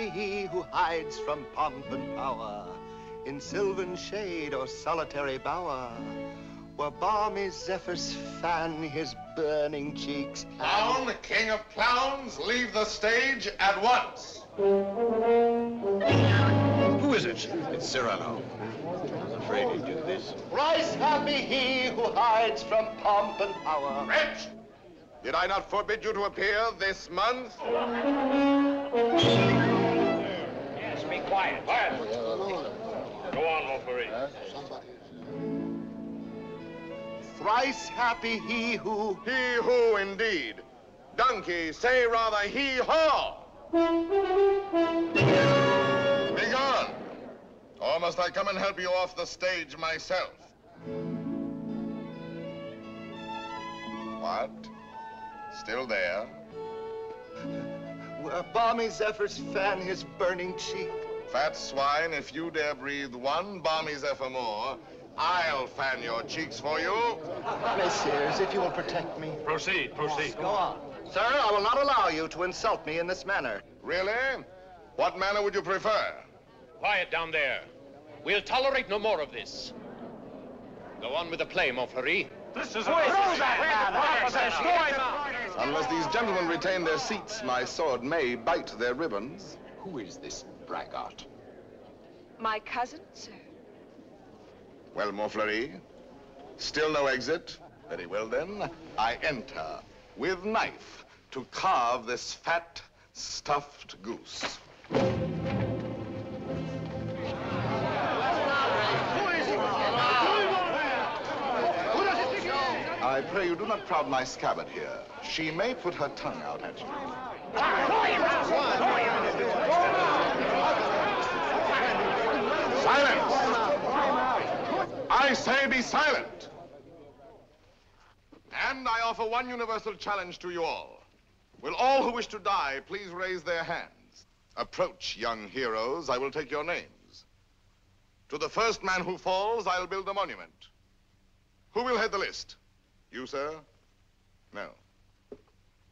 happy he who hides from pomp and power in sylvan shade or solitary bower, where balmy zephyrs fan his burning cheeks. Clown, king of clowns, leave the stage at once. Who is it? It's Cyrano. I was afraid he'd do this. Thrice happy he who hides from pomp and power. Wretch! Did I not forbid you to appear this month? Yes, be quiet. Quiet. Go on, Mopariz. Thrice happy he who... He who, indeed. Donkey, say rather hee-haw! Be gone! Or must I come and help you off the stage myself? What? Still there? Where balmy zephyrs fan his burning cheek. Fat swine, if you dare breathe one balmy zephyr more, I'll fan your cheeks for you. Messieurs, if you will protect me. Proceed, proceed. Go on. Sir, I will not allow you to insult me in this manner. Really? What manner would you prefer? Quiet down there. We'll tolerate no more of this. Go on with the play, Montfleury. This is a... Unless these gentlemen retain their seats, my sword may bite their ribbons. Who is this braggart? My cousin, sir. Well, Montfleury, still no exit? Very well, then. I enter with knife to carve this fat, stuffed goose. Who is it? I pray you do not crowd my scabbard here. She may put her tongue out at you. Silence! I say be silent. And I offer one universal challenge to you all. Will all who wish to die please raise their hands? Approach, young heroes. I will take your names. To the first man who falls, I'll build a monument. Who will head the list? You, sir? No.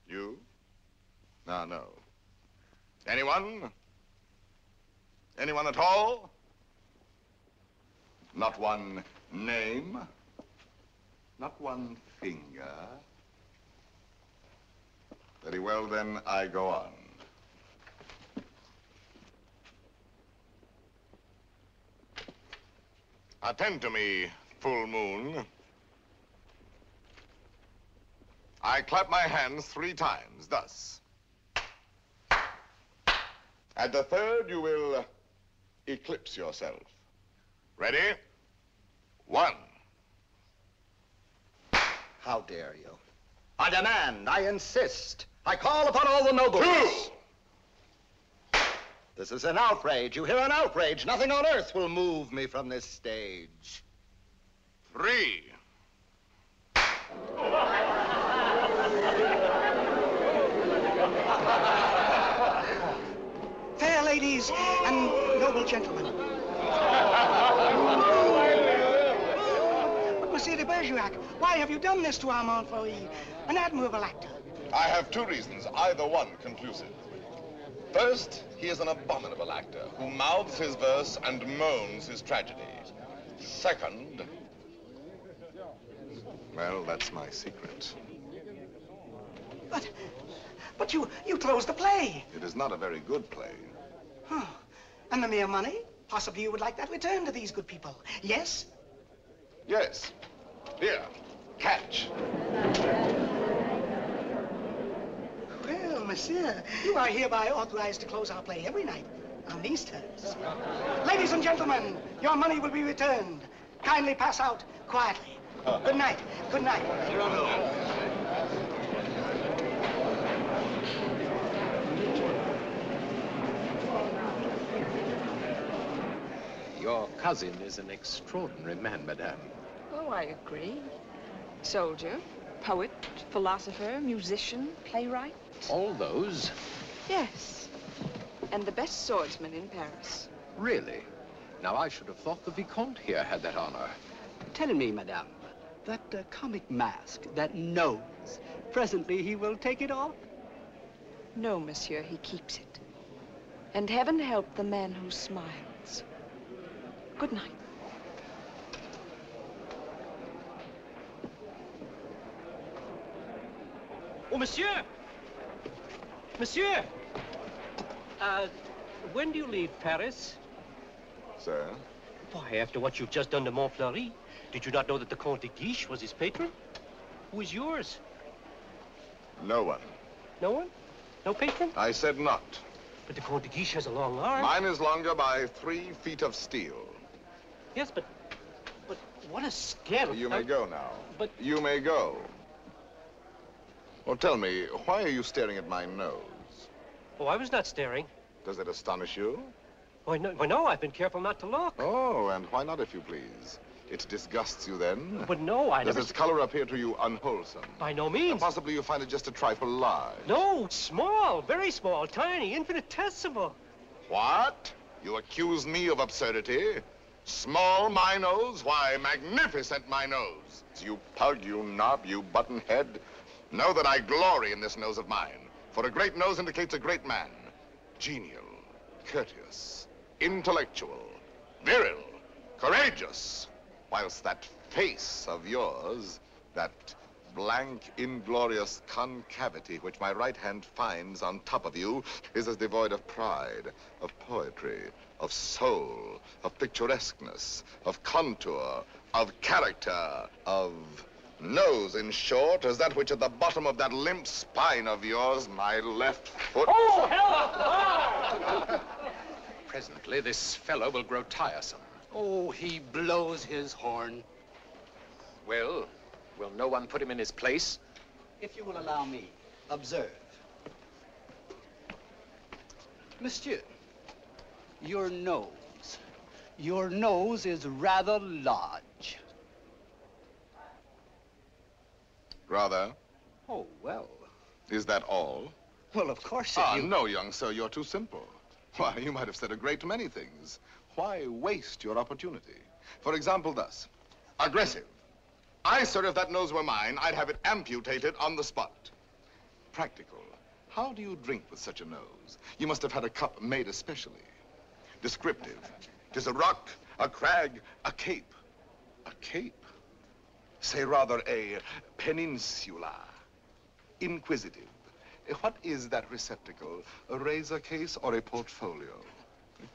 You? No, no. Anyone? Anyone at all? Not one name, not one finger. Very well, then, I go on. Attend to me, full moon. I clap my hands 3 times, thus. At the third, you will eclipse yourself. Ready? 1. How dare you? I demand, I insist, I call upon all the nobles. 2. This is an outrage. You hear, an outrage. Nothing on earth will move me from this stage. 3. Fair ladies and noble gentlemen. But Monsieur de Bergerac, why have you done this to our Montfleury, an admirable actor? I have 2 reasons, either one conclusive. First, he is an abominable actor who mouths his verse and moans his tragedy. Second, well, that's my secret. But you closed the play. It is not a very good play. Oh, and the mere money? Possibly you would like that returned to these good people, yes? Yes. Here, catch. Well, monsieur, you are hereby authorized to close our play every night on these terms. Ladies and gentlemen, your money will be returned. Kindly pass out quietly. Good night. Good night. Your cousin is an extraordinary man, madame. Oh, I agree. Soldier, poet, philosopher, musician, playwright. All those? Yes. And the best swordsman in Paris. Really? Now, I should have thought the Vicomte here had that honor. Tell me, madame, that comic mask, that nose, presently he will take it off? No, monsieur, he keeps it. And heaven help the man who smiles. Good night. Oh, monsieur! Monsieur! When do you leave Paris? Sir? Why, after what you've just done to Montfleury, did you not know that the Comte de Guiche was his patron? Who is yours? No one. No one? No patron? I said not. But the Comte de Guiche has a long arm. Mine is longer by 3 feet of steel. Yes, but what a scandal. You may go now. But... You may go. Well, tell me, why are you staring at my nose? Oh, I was not staring. Does it astonish you? Why, no, I've been careful not to look. Oh, and why not, if you please? It disgusts you, then? But no, I... Does its color appear to you unwholesome? By no means. And possibly you find it just a trifle large. No, small, very small, tiny, infinitesimal. What? You accuse me of absurdity? Small, my nose? Why, magnificent, my nose. You pug, you knob, you buttonhead. Know that I glory in this nose of mine, for a great nose indicates a great man. Genial, courteous, intellectual, virile, courageous. Whilst that face of yours, that blank, inglorious concavity which my right hand finds on top of you, is as devoid of pride, of poetry, of soul, of picturesqueness, of contour, of character, of nose, in short, as that which at the bottom of that limp spine of yours, my left foot... Oh, hell! Presently, this fellow will grow tiresome. Oh, he blows his horn. Well, will no one put him in his place? If you will allow me, observe. Monsieur, your nose is rather large. Rather? Oh, well. Is that all? Well, of course it is. No, young sir, you're too simple. Why, you might have said a great many things. Why waste your opportunity? For example, thus. Aggressive. I, sir, if that nose were mine, I'd have it amputated on the spot. Practical. How do you drink with such a nose? You must have had a cup made especially. Descriptive. 'Tis a rock, a crag, a cape. A cape? Say rather a peninsula. Inquisitive. What is that receptacle? A razor case or a portfolio?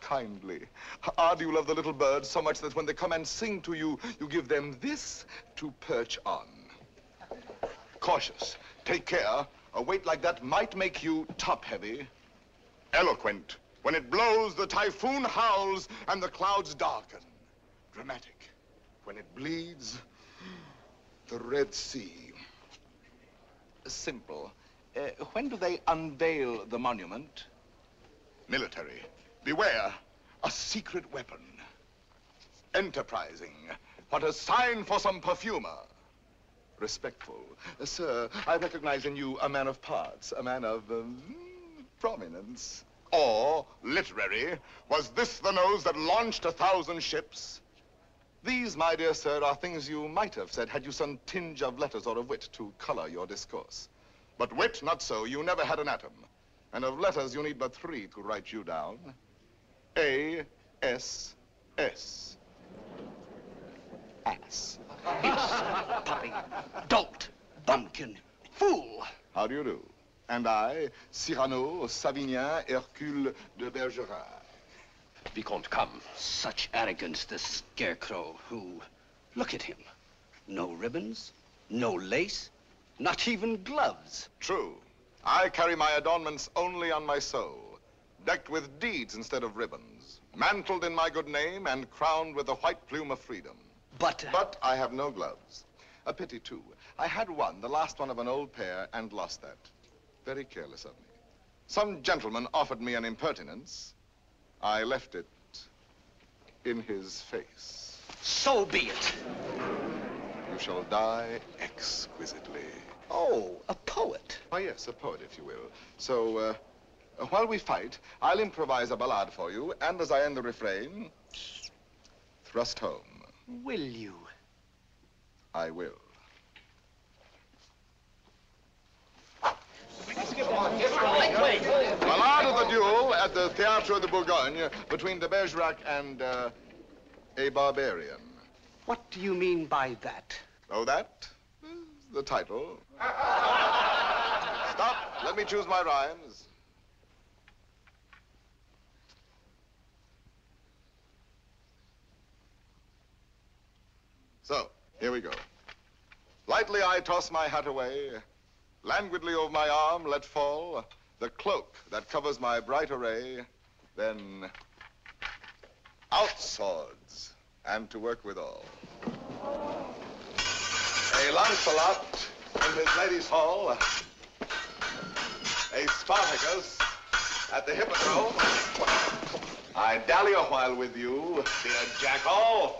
Kindly. Ah, do you love the little birds so much that when they come and sing to you, you give them this to perch on? Cautious. Take care. A weight like that might make you top-heavy. Eloquent. When it blows, the typhoon howls and the clouds darken. Dramatic. When it bleeds... The Red Sea. Simple. When do they unveil the monument? Military. Beware. A secret weapon. Enterprising. What a sign for some perfumer. Respectful. Sir, I recognize in you a man of parts, a man of prominence. Or literary. Was this the nose that launched 1,000 ships? These, my dear sir, are things you might have said had you some tinge of letters or of wit to color your discourse. But wit, not so. You never had an atom. And of letters, you need but 3 to write you down. A, S, S. Ass. Hiss. Puppy. Dolt. Bumpkin. Fool. How do you do? And I, Cyrano, Savinien, Hercule de Bergerac. Vicomte, come. Such arrogance, this scarecrow who... Look at him. No ribbons, no lace, not even gloves. True. I carry my adornments only on my soul, decked with deeds instead of ribbons, mantled in my good name and crowned with the white plume of freedom. But I have no gloves. A pity, too. I had one, the last one of an old pair, and lost that. Very careless of me. Some gentleman offered me an impertinence. I left it in his face. So be it. You shall die exquisitely. Oh, a poet. Why, yes, a poet, if you will. So, while we fight, I'll improvise a ballad for you, and as I end the refrain, thrust home. Will you? I will. Well, after the duel at the Théâtre de Bourgogne between de Bergerac and a barbarian. What do you mean by that? Oh, that is the title. Stop. Let me choose my rhymes. So, here we go. Lightly I toss my hat away, languidly over my arm let fall the cloak that covers my bright array, then out swords, and to work withal. A Lancelot in his lady's hall, a Spartacus at the hippodrome. I dally a while with you, dear Jackal.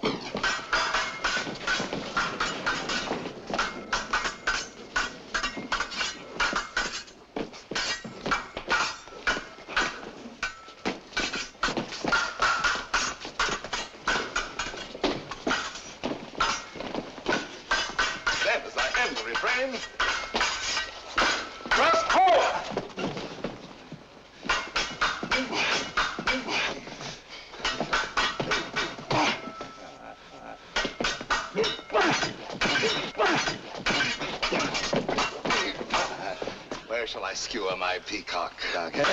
Skewer my peacock, Jackal.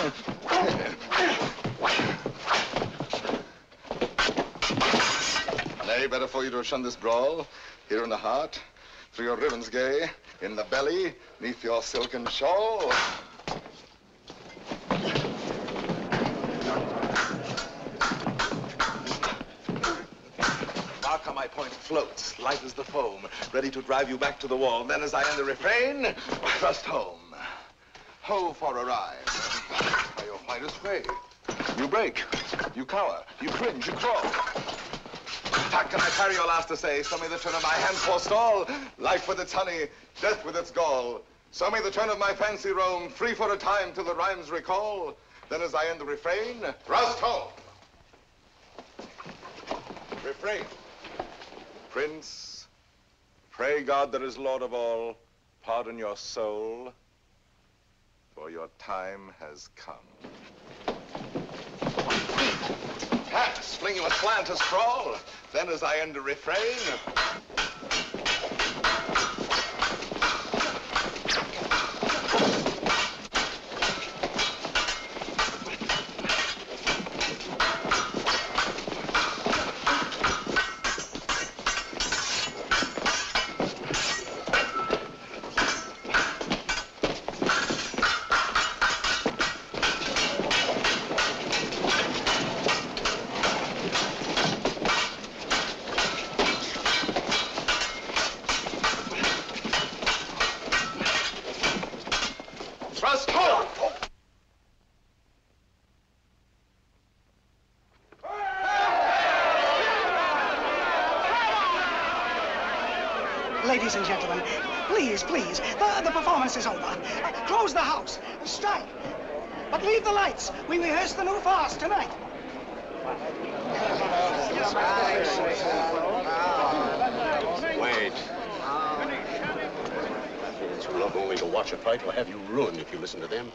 Nay, better for you to shun this brawl, here in the heart, through your ribbons gay, in the belly, neath your silken shawl. Mark how my point floats, light as the foam, ready to drive you back to the wall. Then as I end the refrain, thrust home. Ho for a ride, by your finest way. You break, you cower, you cringe, you crawl. How can I parry your last essay? Show me the turn of my hand forestall. Life with its honey, death with its gall. Show me the turn of my fancy roam, free for a time till the rhymes recall. Then as I end the refrain, thrust home. Refrain. Prince, pray God that is Lord of all, pardon your soul. For your time has come. Perhaps fling you aslant to sprawl. Then as I end a refrain. Ladies and gentlemen, please, please, the performance is over. Close the house, strike, but leave the lights. We rehearse the new farce tonight. Wait. You love only to watch a fight or have you ruined if you listen to them.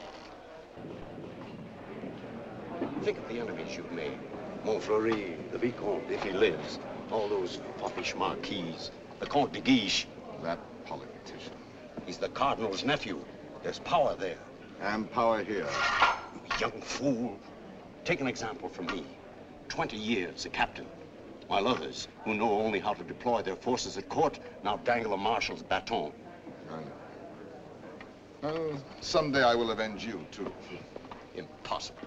Think of the enemies you've made. Montfleury, the Vicomte, if he lives, all those foppish marquises. The Comte de Guiche. That politician. He's the Cardinal's nephew. There's power there. And power here. You young fool. Take an example from me. 20 years, a captain. While others, who know only how to deploy their forces at court, now dangle a marshal's baton. I know. Well, someday I will avenge you, too. Impossible.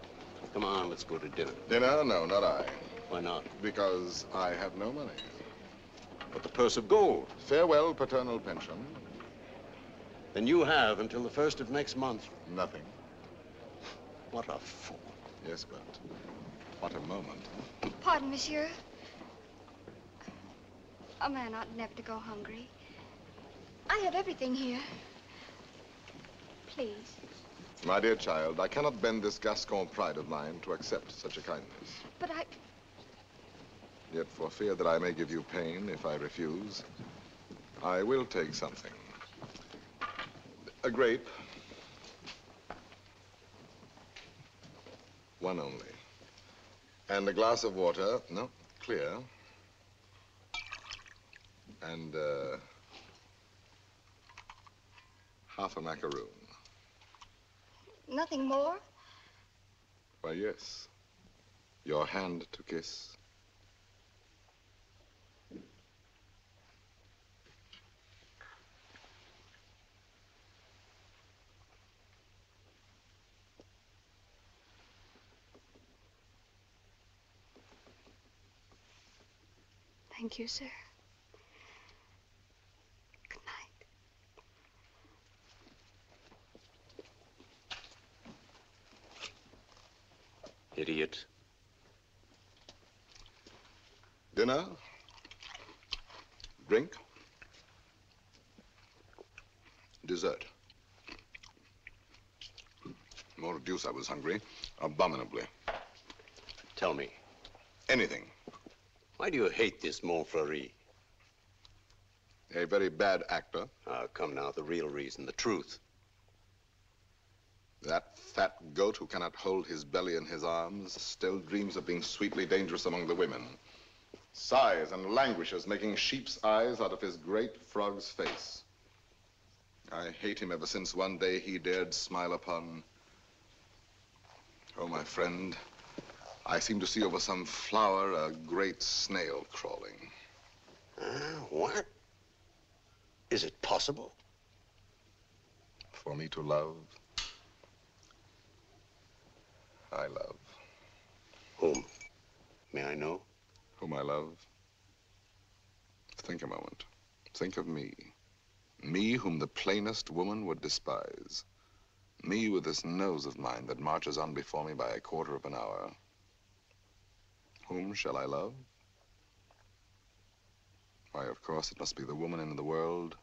Come on, let's go to dinner. Dinner? No, not I. Why not? Because I have no money. But the purse of gold. Farewell, paternal pension. Then you have until the 1st of next month. Nothing. What a fool. Yes, but what a moment. Pardon, monsieur. A man ought never to go hungry. I have everything here. Please. My dear child, I cannot bend this Gascon pride of mine to accept such a kindness. But I... Yet, for fear that I may give you pain if I refuse, I will take something. A grape. One only. And a glass of water, no, clear. And half a macaroon. Nothing more? Why, yes. Your hand to kiss. Thank you, sir. Good night. Idiot. Dinner? Drink? Dessert? More deuce, I was hungry. Abominably. Tell me. Anything. Why do you hate this Montfleury? A very bad actor. Ah, come now, the real reason, the truth. That fat goat who cannot hold his belly in his arms still dreams of being sweetly dangerous among the women. Sighs and languishes, making sheep's eyes out of his great frog's face. I hate him ever since one day he dared smile upon... Oh, my friend. I seem to see over some flower a great snail crawling. What? Is it possible? For me to love, I love. Whom? May I know? Whom I love. Think a moment. Think of me. Me whom the plainest woman would despise. Me with this nose of mine that marches on before me by a quarter of an hour. Whom shall I love? Why, of course, it must be the woman in the world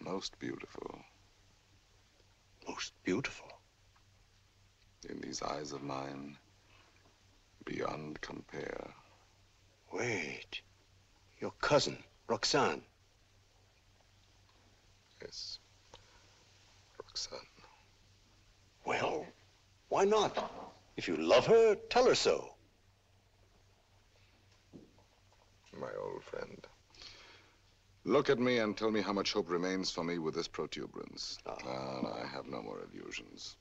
most beautiful. Most beautiful? In these eyes of mine, beyond compare. Wait, your cousin, Roxane. Yes, Roxane. Well, why not? If you love her, tell her so. My old friend. Look at me and tell me how much hope remains for me with this protuberance. No, I have no more illusions.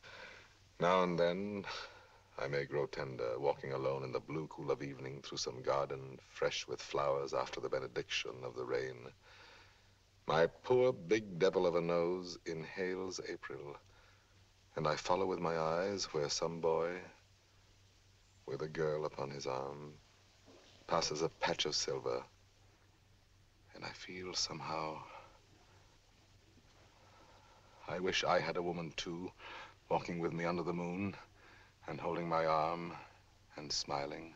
Now and then, I may grow tender, walking alone in the blue cool of evening through some garden, fresh with flowers after the benediction of the rain. My poor big devil of a nose inhales April, and I follow with my eyes where some boy, with a girl upon his arm, passes a patch of silver, and I feel somehow... I wish I had a woman, too, walking with me under the moon, and holding my arm, and smiling.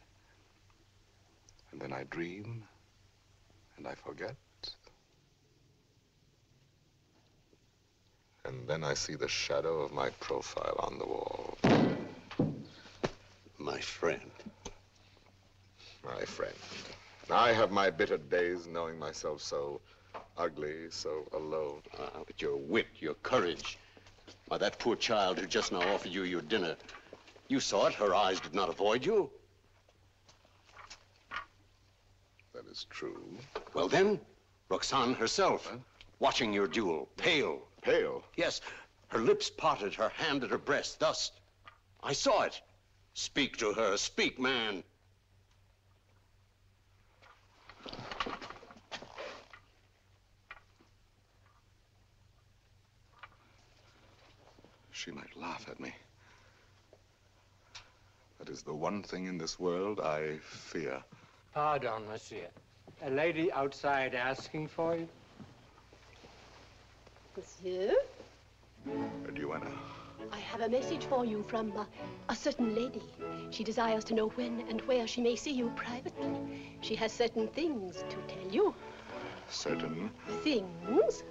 And then I dream, and I forget. And then I see the shadow of my profile on the wall. My friend. My friend, I have my bitter days knowing myself so ugly, so alone. But your wit, your courage. Why, that poor child who just now offered you your dinner, you saw it, her eyes did not avoid you. That is true. Well then, Roxane herself, watching your duel, pale. Pale? Yes, her lips parted, her hand at her breast, thus. I saw it. Speak to her, speak, man. She might laugh at me. That is the one thing in this world I fear. Pardon, monsieur. A lady outside asking for you? Monsieur? Duenna. I have a message for you from a certain lady. She desires to know when and where she may see you privately. She has certain things to tell you. Certain? Things?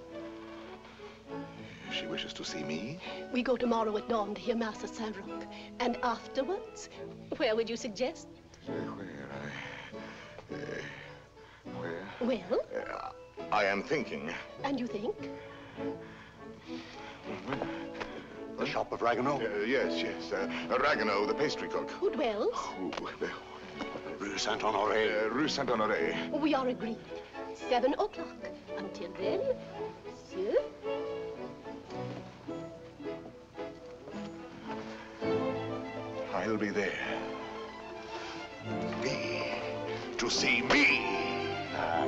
She wishes to see me? We go tomorrow at dawn to hear Master Saint-Roch. And afterwards, where would you suggest? Where? Well? I am thinking. And you think? Well, shop of Ragueneau? Yes. Ragueneau, the pastry cook. Who dwells? Oh, Rue Saint-Honoré. Rue Saint-Honoré. We are agreed. 7 o'clock. Until then, monsieur. I'll be there. Me. To see me.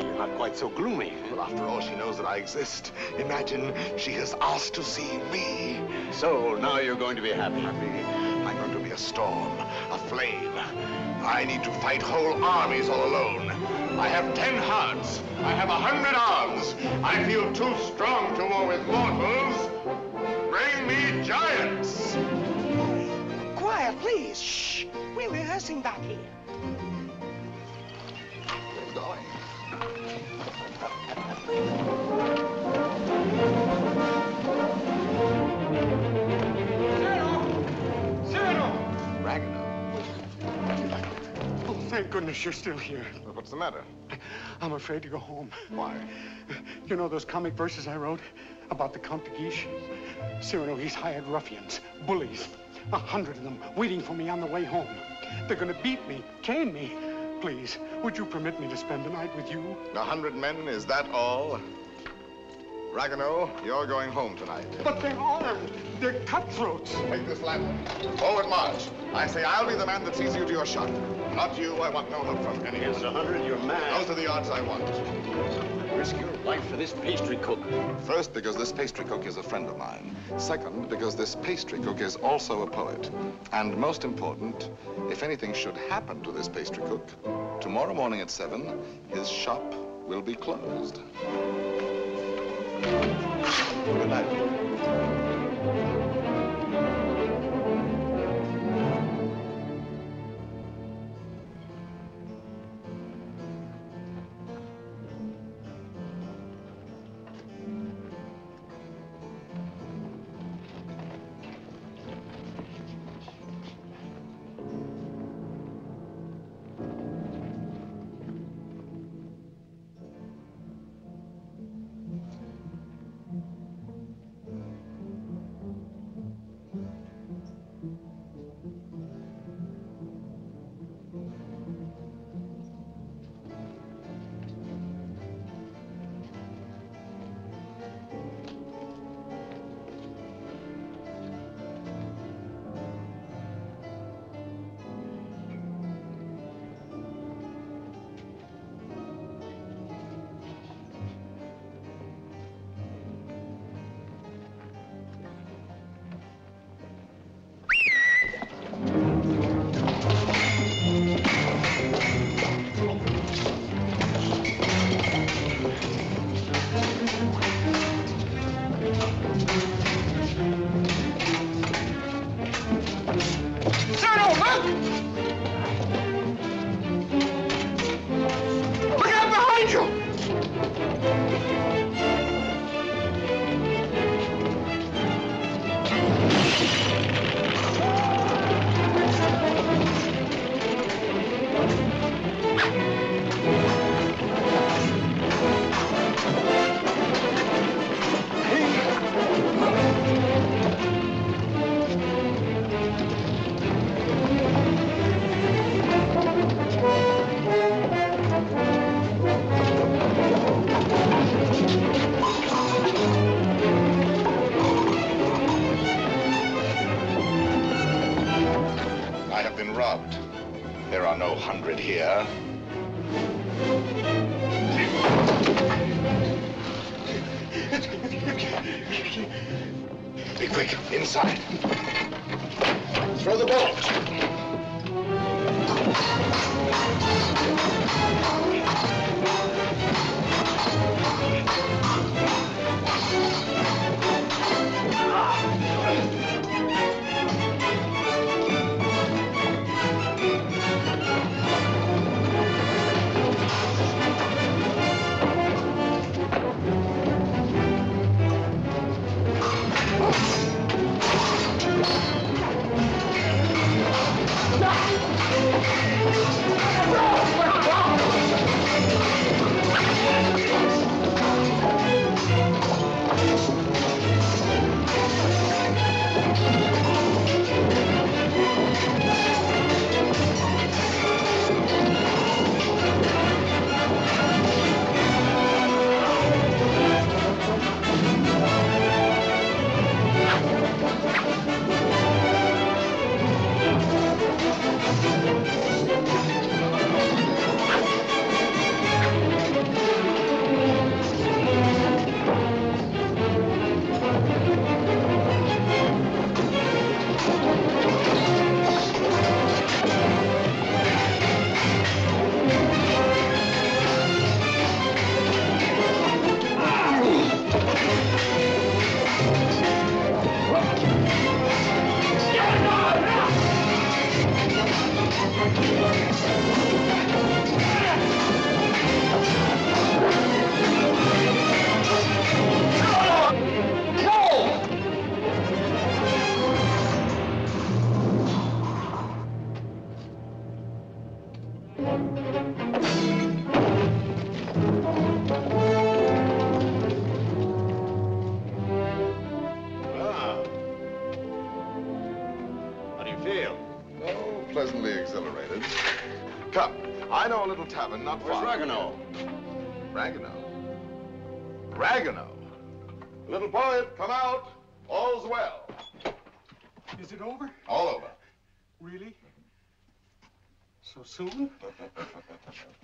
You're not quite so gloomy. Well, after all, she knows that I exist. Imagine she has asked to see me. So now you're going to be happy. I'm going to be a storm, a flame. I need to fight whole armies all alone. I have 10 hearts. I have 100 arms. I feel too strong to war with mortals. Bring me giants. Quiet, please. Shh. We're rehearsing back here. We're going. Cyrano! Ragueneau. Oh, thank goodness you're still here. Well, what's the matter? I'm afraid to go home. Why? You know those comic verses I wrote about the Comte de Guiche? Cyrano, he's hired ruffians, bullies, 100 of them waiting for me on the way home. They're gonna beat me, cane me. Please, would you permit me to spend the night with you? 100 men, is that all? Ragueneau, you're going home tonight. But they're armed. They're cutthroats. Take this lantern. Forward march. I say I'll be the man that sees you to your shot. Not you. I want no help from anyone. Against 100, you're mad. Those are the odds I want. Risk your life for this pastry cook. First, because this pastry cook is a friend of mine. Second, because this pastry cook is also a poet. And most important, if anything should happen to this pastry cook, tomorrow morning at 7, his shop will be closed. Good night. little tavern not far. Where's Ragueneau? Ragueneau? Ragueneau? Little poet, come out. All's well. Is it over? All over. Really? So soon?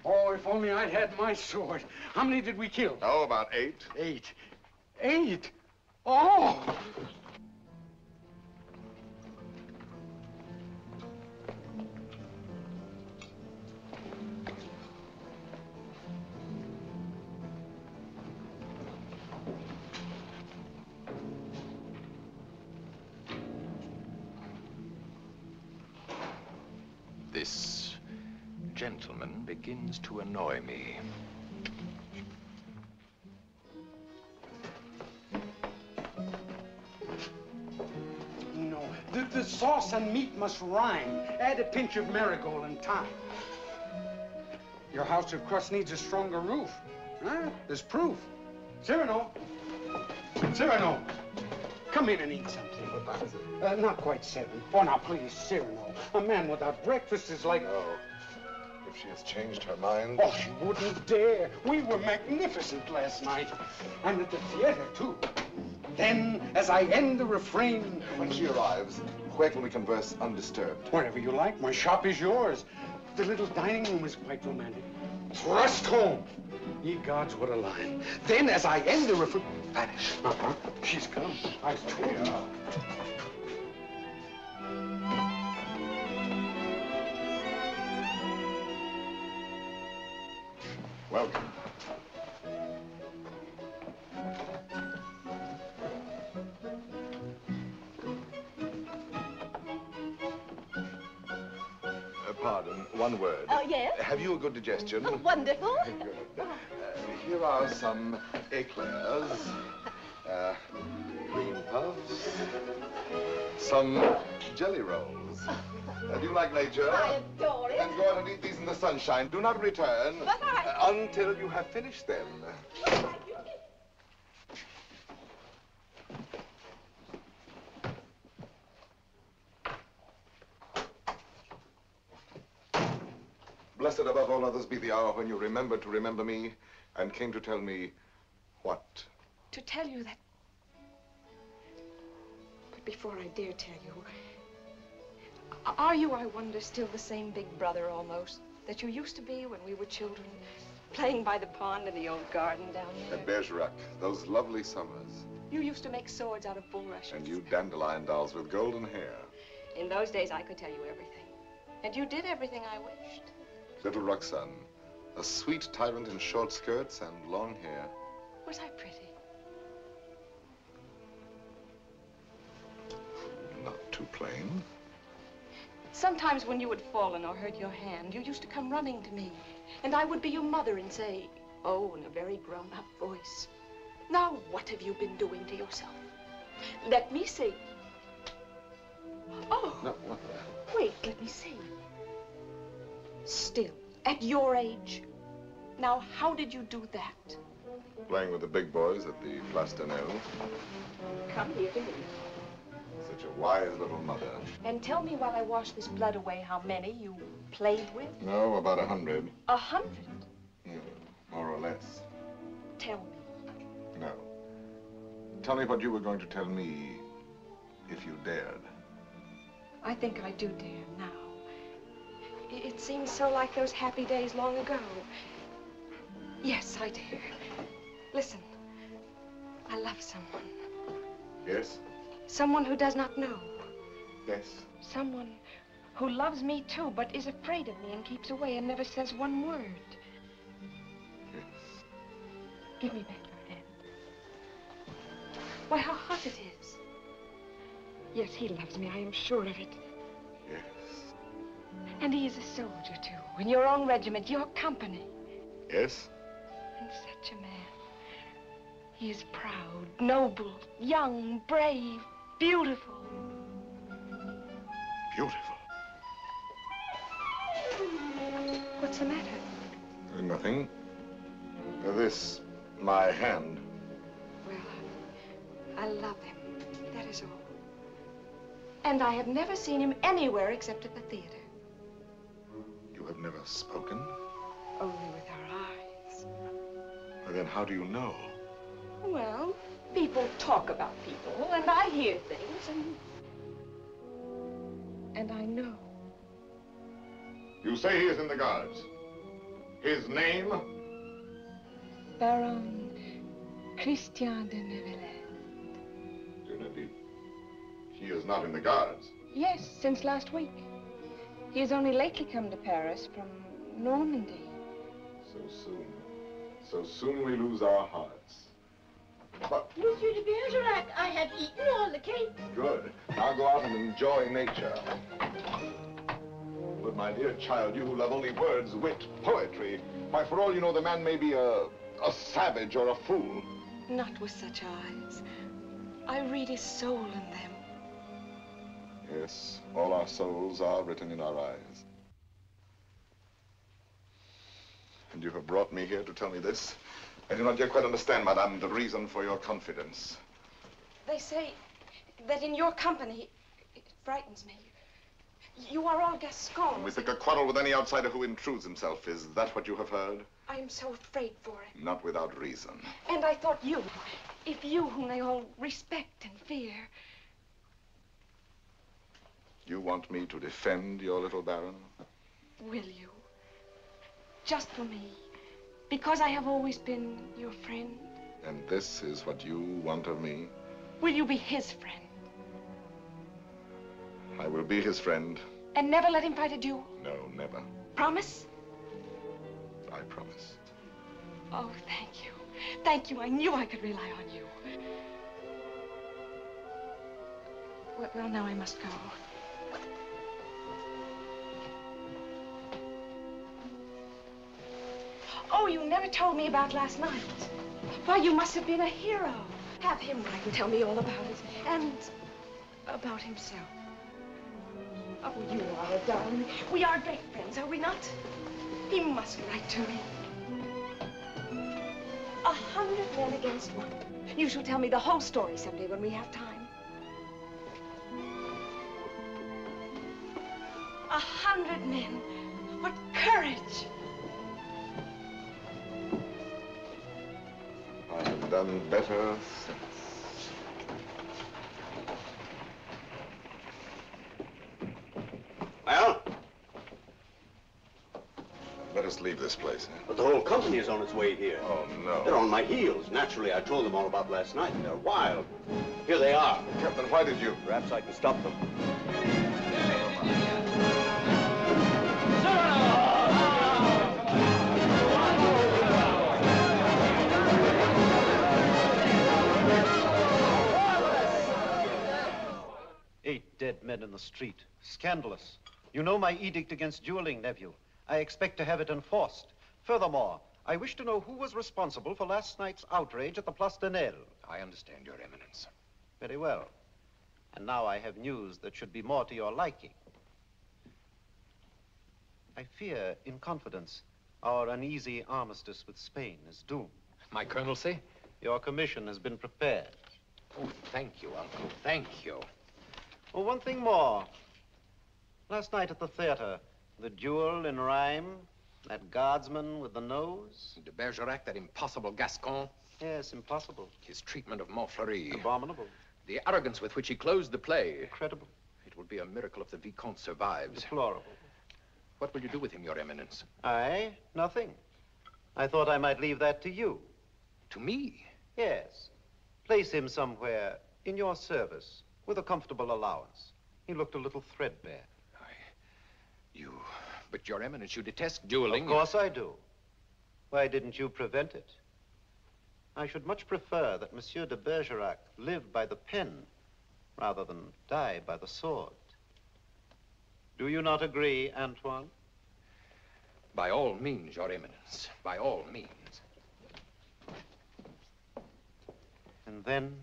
Oh, if only I'd had my sword. How many did we kill? Oh, about 8. 8? 8? Oh! This gentleman begins to annoy me. No, the sauce and meat must rhyme. Add a pinch of marigold and thyme. Your house of crust needs a stronger roof. Huh? There's proof. Cyrano. Cyrano. Come in and eat something. Not quite 7. Oh, now, please, Cyrano. A man without breakfast is like... No. If she has changed her mind... Oh, she wouldn't dare. We were magnificent last night. And at the theater, too. Then, as I end the refrain... When she arrives, where can we converse undisturbed? Wherever you like. My shop is yours. The little dining room is quite romantic. Thrust home. Ye gods, what a line. Then, as I end the refrain... Vanish. Uh-huh. She's come. I swear. Welcome. Pardon, one word. Oh, yes? Have you a good digestion? Oh, wonderful. Good. Here are some eclairs, cream puffs, some jelly rolls. Do you like nature? I adore it. And go out and eat these in the sunshine. Do not return until you have finished them. Blessed above all others be the hour when you remembered to remember me and came to tell me what? To tell you that... But before I dare tell you, are you, I wonder, still the same big brother almost that you used to be when we were children, playing by the pond in the old garden down there? At Bergerac, those lovely summers. You used to make swords out of bulrushes. And you dandelion dolls with golden hair. In those days, I could tell you everything. And you did everything I wished. Little Roxane, a sweet tyrant in short skirts and long hair. Was I pretty? Not too plain. Sometimes when you had fallen or hurt your hand, you used to come running to me, and I would be your mother and say, oh, in a very grown-up voice, now what have you been doing to yourself? Let me see. Oh, no, what the... Wait, let me see. Still, at your age. Now, how did you do that? Playing with the big boys at the Place de Nesle. Come here to me. Such a wise little mother. And tell me while I wash this blood away how many you played with? No, about 100. 100? Yeah, more or less. Tell me. No. Tell me what you were going to tell me if you dared. I think I do dare now. It seems so like those happy days long ago. Yes, I dare. Listen, I love someone. Yes? Someone who does not know. Yes. Someone who loves me too, but is afraid of me and keeps away and never says one word. Yes. Give me back your hand. Why, how hot it is. Yes, he loves me. I am sure of it. Yes. And he is a soldier, too, in your own regiment, your company. Yes? And such a man. He is proud, noble, young, brave, beautiful. Beautiful? What's the matter? Nothing. This, my hand. Well, I love him. That is all. And I have never seen him anywhere except at the theater. You have never spoken? only with our eyes. Well, then how do you know? Well, people talk about people, and I hear things, and I know. You say he is in the guards. His name? Baron Christian de Neuvillette. De Neuvillette? He is not in the guards? Yes, since last week. He has only lately come to Paris from Normandy. So soon we lose our hearts. But... Monsieur de Bergerac, I have eaten all the cake. Good. Now go out and enjoy nature. But my dear child, you who love only words, wit, poetry, why, for all you know, the man may be a savage or a fool. Not with such eyes. I read his soul in them. Yes, all our souls are written in our eyes. And you have brought me here to tell me this? I do not yet quite understand, madame, the reason for your confidence. They say that in your company, it frightens me. You are all Gascons. And we think a quarrel with any outsider who intrudes himself. Is that what you have heard? I am so afraid for it. Not without reason. And I thought you, if you whom they all respect and fear. You want me to defend your little baron? Will you? Just for me. Because I have always been your friend. And this is what you want of me? Will you be his friend? I will be his friend. And never let him fight a duel? No, never. Promise? I promise. Oh, thank you. Thank you. I knew I could rely on you. Well, now I must go. Oh, you never told me about last night. Why, you must have been a hero. Have him write and tell me all about it. And about himself. Oh, you are a darling. We are great friends, are we not? He must write to me. 100 men against one. You shall tell me the whole story someday when we have time. 100 men. What courage! I have done better since. Well? Let us leave this place, eh? But the whole company is on its way here. Oh, no. They're on my heels. Naturally, I told them all about last night, and they're wild. Here they are. Captain, why did you? Perhaps I can stop them. Dead men in the street. Scandalous. You know my edict against dueling, nephew. I expect to have it enforced. Furthermore, I wish to know who was responsible for last night's outrage at the Place de Nesle. I understand, Your Eminence. Very well. And now I have news that should be more to your liking. I fear, in confidence, our uneasy armistice with Spain is doomed. My colonelcy? Your commission has been prepared. Oh, thank you, Uncle. Thank you. Oh, one thing more. Last night at the theater, the duel in rhyme, that guardsman with the nose. De Bergerac, that impossible Gascon. Yes, impossible. His treatment of Montfleury. Abominable. The arrogance with which he closed the play. Incredible. It would be a miracle if the Vicomte survives. Deplorable. What will you do with him, Your Eminence? I? Nothing. I thought I might leave that to you. To me? Yes. Place him somewhere in your service. With a comfortable allowance. He looked a little threadbare. But Your Eminence, you detest dueling. Of course I do. Why didn't you prevent it? I should much prefer that Monsieur de Bergerac live by the pen rather than die by the sword. Do you not agree, Antoine? By all means, Your Eminence, by all means. And then,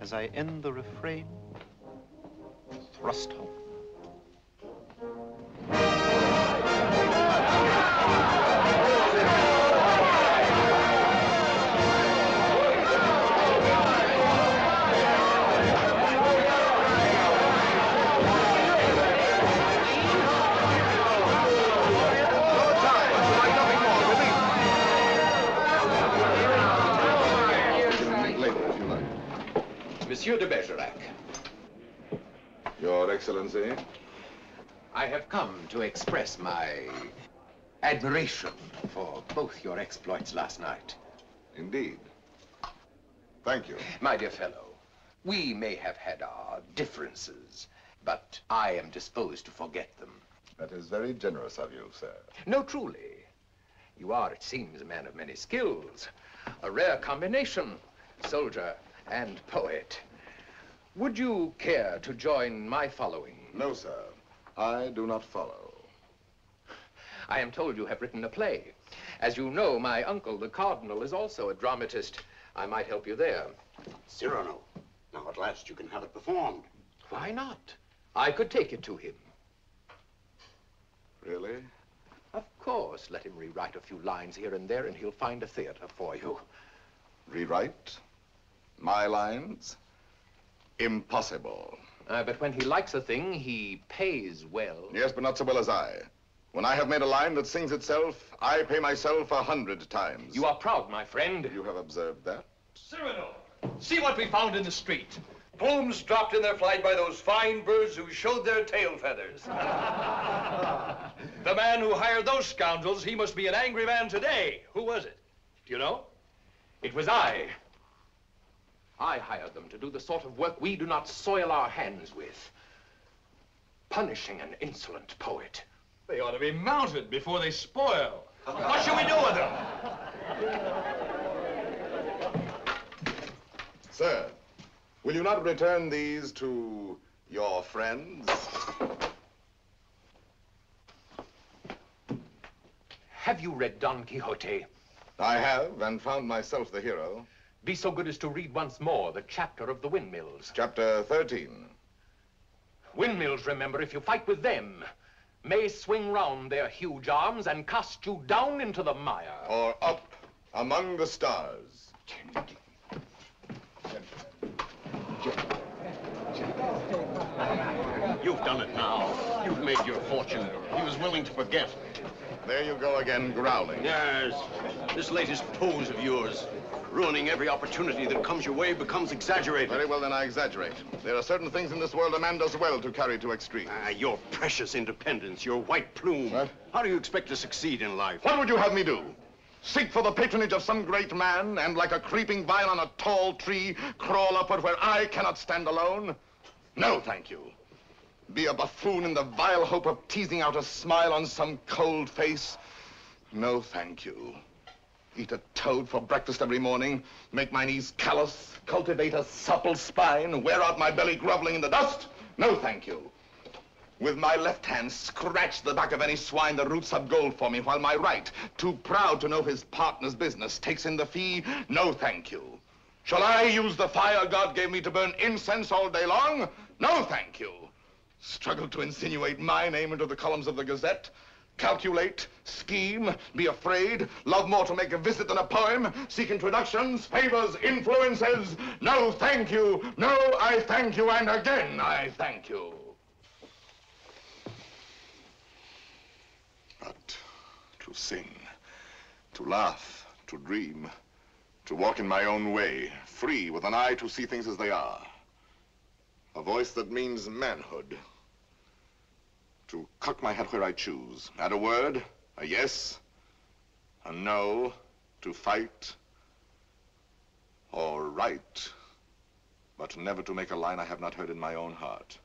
as I end the refrain, thrust home. Monsieur de Bergerac. Your Excellency? I have come to express my admiration for both your exploits last night. Indeed. Thank you. My dear fellow, we may have had our differences, but I am disposed to forget them. That is very generous of you, sir. No, truly. You are, it seems, a man of many skills. A rare combination, soldier and poet. Would you care to join my following? No, sir. I do not follow. I am told you have written a play. As you know, my uncle, the cardinal, is also a dramatist. I might help you there. Cyrano, now at last you can have it performed. Why not? I could take it to him. Really? Of course. Let him rewrite a few lines here and there, and he'll find a theater for you. Rewrite? My lines? Impossible. But when he likes a thing, he pays well. Yes, but not so well as I. When I have made a line that sings itself, I pay myself 100 times. You are proud, my friend. You have observed that. Cyrano, see what we found in the street. Plumes dropped in their flight by those fine birds who showed their tail feathers. The man who hired those scoundrels, he must be an angry man today. Who was it? Do you know? It was I. I hired them to do the sort of work we do not soil our hands with. Punishing an insolent poet. They ought to be mounted before they spoil. What shall we do with them? Sir, will you not return these to your friends? Have you read Don Quixote? I have, and found myself the hero. Be so good as to read once more the chapter of the windmills. Chapter 13. Windmills, remember, if you fight with them, may swing round their huge arms and cast you down into the mire. Or up among the stars. You've done it now. You've made your fortune. He was willing to forget. There you go again, growling. Yes, this latest pose of yours, ruining every opportunity that comes your way, becomes exaggerated. Very well, then I exaggerate. There are certain things in this world a man does well to carry to extremes. Your precious independence, your white plume. What? How do you expect to succeed in life? What would you have me do? Seek for the patronage of some great man and, like a creeping vine on a tall tree, crawl upward where I cannot stand alone? No, thank you. Be a buffoon in the vile hope of teasing out a smile on some cold face? No, thank you. Eat a toad for breakfast every morning, make my knees callous, cultivate a supple spine, wear out my belly groveling in the dust? No, thank you. With my left hand, scratch the back of any swine that roots up gold for me, while my right, too proud to know his partner's business, takes in the fee? No, thank you. Shall I use the fire God gave me to burn incense all day long? No, thank you. Struggle to insinuate my name into the columns of the Gazette? Calculate, scheme, be afraid, love more to make a visit than a poem, seek introductions, favors, influences. No, thank you. No, I thank you, and again, I thank you. But to sing, to laugh, to dream, to walk in my own way, free with an eye to see things as they are. A voice that means manhood. To cock my head where I choose, add a word, a yes, a no, to fight, or right, but never to make a line I have not heard in my own heart.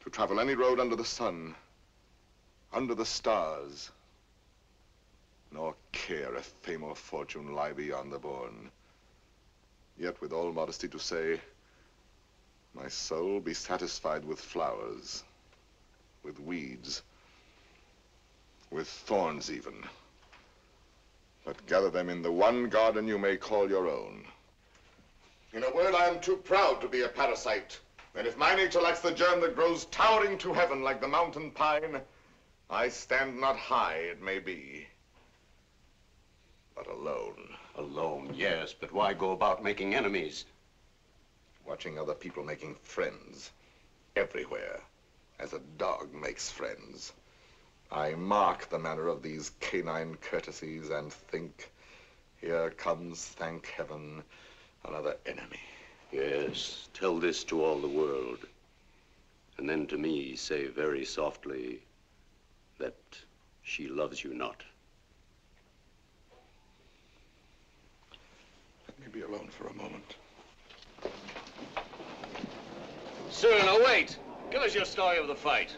To travel any road under the sun, under the stars, nor care if fame or fortune lie beyond the bourne. Yet with all modesty to say, my soul be satisfied with flowers, with weeds, with thorns even. But gather them in the one garden you may call your own. In a word, I am too proud to be a parasite. And if my nature lacks the germ that grows towering to heaven like the mountain pine, I stand not high, it may be, but alone. Alone, yes, but why go about making enemies? Watching other people making friends everywhere, as a dog makes friends. I mark the manner of these canine courtesies and think, here comes, thank heaven, another enemy. Yes, tell this to all the world. And then to me, say very softly that she loves you not. Let me be alone for a moment. Cyrano, wait. Give us your story of the fight.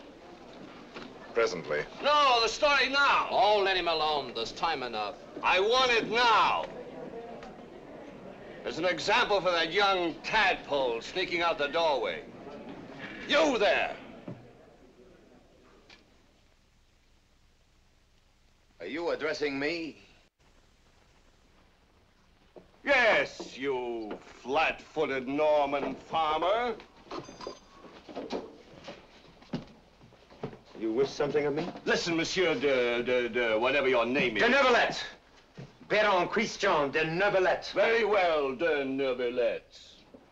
Presently. No, the story now. Oh, let him alone. There's time enough. I want it now. There's an example for that young tadpole sneaking out the doorway. You there! Are you addressing me? Yes, you flat-footed Norman farmer. You wish something of me? Listen, Monsieur de whatever your name is. De Neuvillette! Baron Christian de Neuvillette. Very well, de Neuvillette.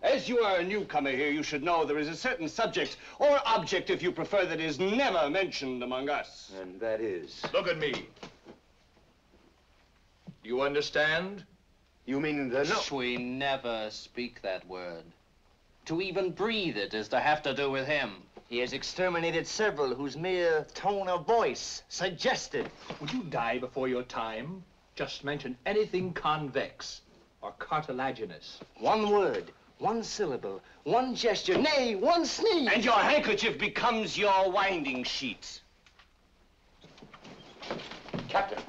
As you are a newcomer here, you should know there is a certain subject, or object, if you prefer, that is never mentioned among us. And that is? Look at me. Do you understand? You mean the no... We never speak that word. To even breathe it is to have to do with him. He has exterminated several whose mere tone of voice suggested. Would you die before your time? Just mention anything convex or cartilaginous. One word, one syllable, one gesture, nay, one sneeze. And your handkerchief becomes your winding sheet. Captain.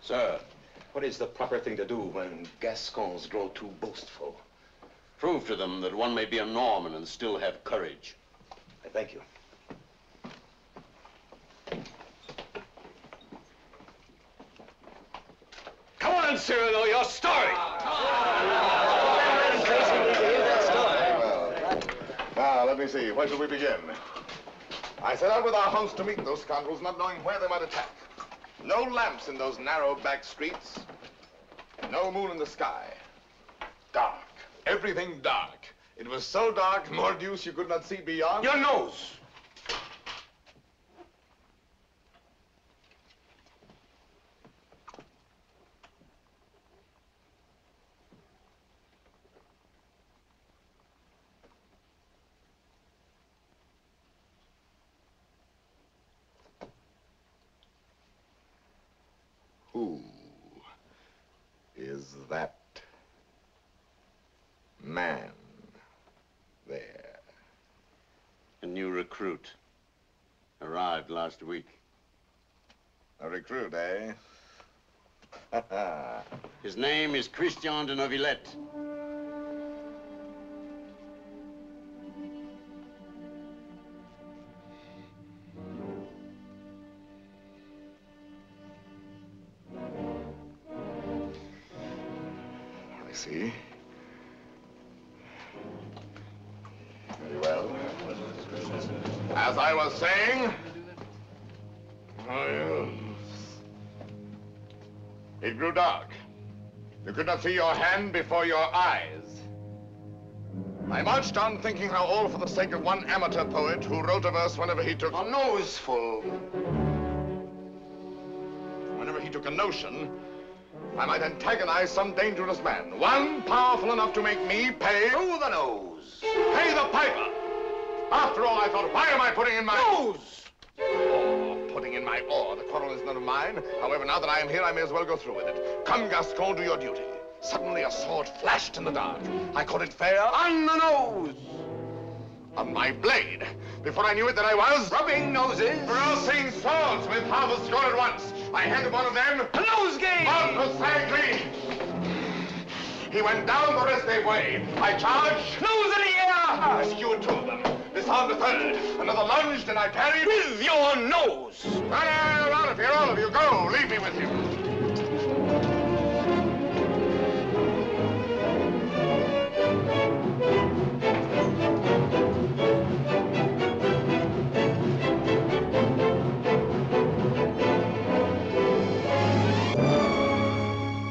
Sir, what is the proper thing to do when Gascons grow too boastful? Prove to them that one may be a Norman and still have courage. Thank you. Come on, Cyrano, your story. Well, now, let me see. Where should we begin? I set out with our host to meet those scoundrels, not knowing where they might attack. No lamps in those narrow back streets. No moon in the sky. Dark. Everything dark. It was so dark, mordieu, you could not see beyond. Your nose! Who is that man? There. A new recruit. Arrived last week. A recruit, eh? His name is Christian de Neuvillette. I see. As I was saying, it grew dark. You could not see your hand before your eyes. I marched on thinking how all for the sake of one amateur poet who wrote a verse whenever he took a noseful. Whenever he took a notion, I might antagonize some dangerous man. One powerful enough to make me pay through the nose. Pay the piper. After all, I thought, why am I putting in my... nose? Oh, putting in my oar. The quarrel is none of mine. However, now that I am here, I may as well go through with it. Come, Gascon, do your duty. Suddenly, a sword flashed in the dark. I caught it fair on the nose. On my blade. Before I knew it, that I was... rubbing noses. Bruising swords with half a score at once. I handed one of them... a nosegay! On precisely. He went down the rest they way. I charged... nose in the air! I skewered two of them. Disarmed a third. Another lunged, and I parried with your nose. Well, out of here, all of you. Go. Leave me with you.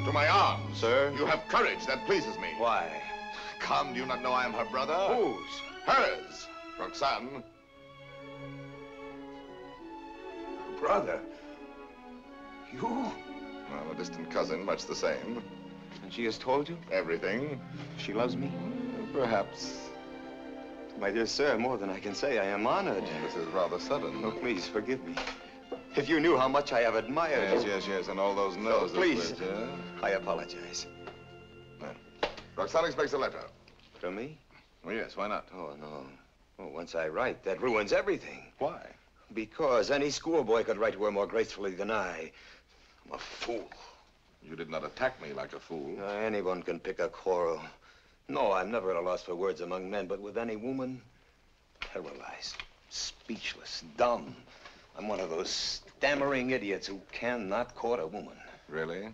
To my arm, sir. You have courage. That pleases me. Why? Come, do you not know I am her brother? Whose? Hers. Roxane. Brother? You? Well, a distant cousin, much the same. And she has told you? Everything. She loves me? Perhaps. My dear sir, more than I can say. I am honored. Oh, this is rather sudden. Oh, please forgive me. If you knew how much I have admired you. Yes, and all those no's. Oh, please. Words, yeah? I apologize. Well, Roxane expects a letter. From me? Well, yes, why not? Oh, no. Well, once I write, that ruins everything. Why? Because any schoolboy could write to her more gracefully than I. I'm a fool. You did not attack me like a fool. No, anyone can pick a quarrel. No, I'm never at a loss for words among men, but with any woman, paralyzed, speechless, dumb. I'm one of those stammering idiots who cannot court a woman. Really?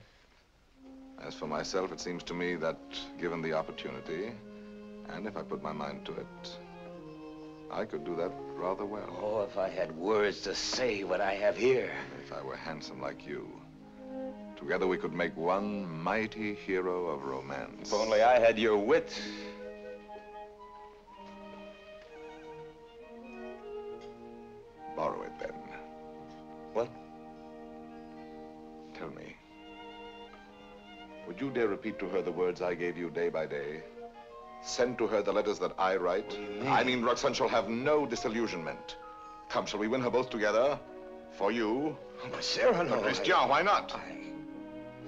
As for myself, it seems to me that, given the opportunity, and if I put my mind to it, I could do that rather well. Oh, if I had words to say what I have here. If I were handsome like you, together we could make one mighty hero of romance. If only I had your wit. Borrow it, then. What? Tell me, would you dare repeat to her the words I gave you day by day? Send to her the letters that I write. What do you mean? I mean, Roxane shall have no disillusionment. Come, shall we win her both together? For you? Oh, but Cyrano, Christian, why not?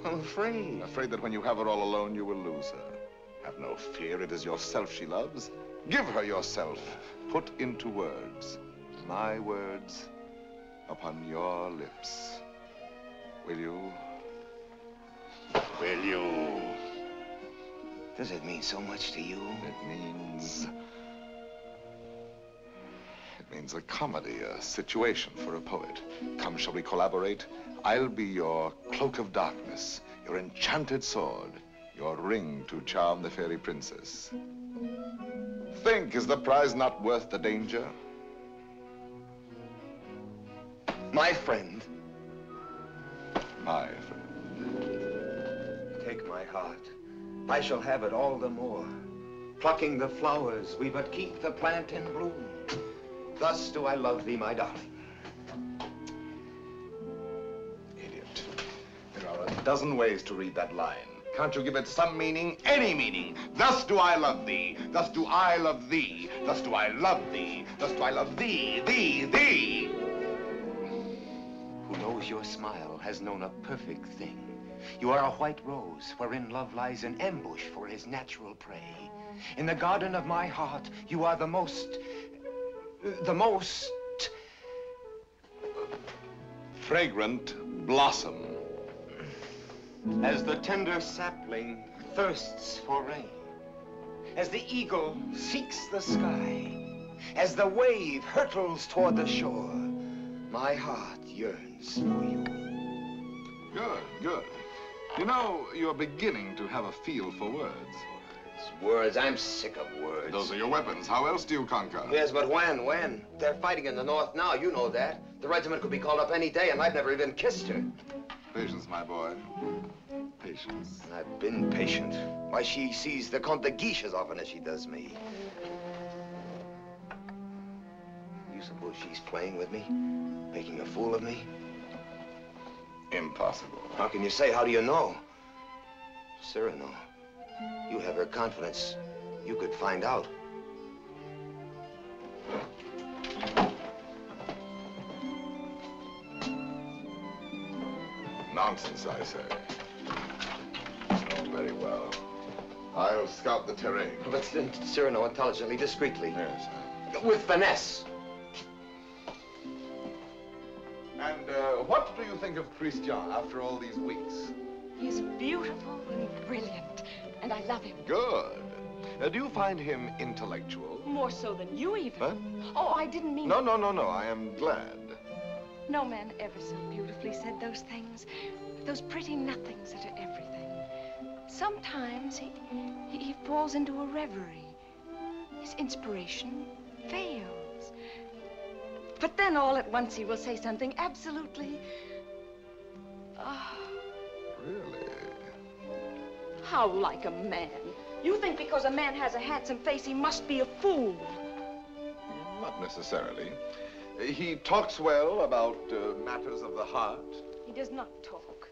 I'm afraid. Afraid that when you have her all alone, you will lose her. Have no fear, it is yourself she loves. Give her yourself. Put into words, my words, upon your lips. Will you? Will you? Does it mean so much to you? It means a comedy, a situation for a poet. Come, shall we collaborate? I'll be your cloak of darkness, your enchanted sword, your ring to charm the fairy princess. Think, is the prize not worth the danger? My friend. My friend. Take my heart. I shall have it all the more. Plucking the flowers, we but keep the plant in bloom. Thus do I love thee, my darling. Idiot. There are a dozen ways to read that line. Can't you give it some meaning? Any meaning. Thus do I love thee. Thus do I love thee. Thus do I love thee. Thus do I love thee, thee, thee. Who knows your smile has known a perfect thing. You are a white rose, wherein love lies in ambush for his natural prey. In the garden of my heart, you are the most fragrant blossom. As the tender sapling thirsts for rain, as the eagle seeks the sky, as the wave hurtles toward the shore, my heart yearns for you. Good, good. You know, you're beginning to have a feel for words. Words. I'm sick of words. Those are your weapons. How else do you conquer? Yes, but when? They're fighting in the north now, you know that. The regiment could be called up any day, and I've never even kissed her. Patience, my boy. Patience. And I've been patient. Why, she sees the Comte de Guiche as often as she does me. You suppose she's playing with me? Making a fool of me? Impossible. How can you say? How do you know? Cyrano. You have her confidence. You could find out. Nonsense, I say. Oh, very well. I'll scout the terrain. But Cyrano, intelligently, discreetly. Yes, with finesse. And what do you think of Christian after all these weeks? He's beautiful and brilliant. And I love him. Good. Do you find him intellectual? More so than you, even. Huh? Oh, I didn't mean... No. I am glad. No man ever so beautifully said those things. Those pretty nothings that are everything. Sometimes he falls into a reverie. His inspiration fails. But then all at once he will say something absolutely... Oh. Really? How like a man. You think because a man has a handsome face, he must be a fool. Not necessarily. He talks well about matters of the heart. He does not talk.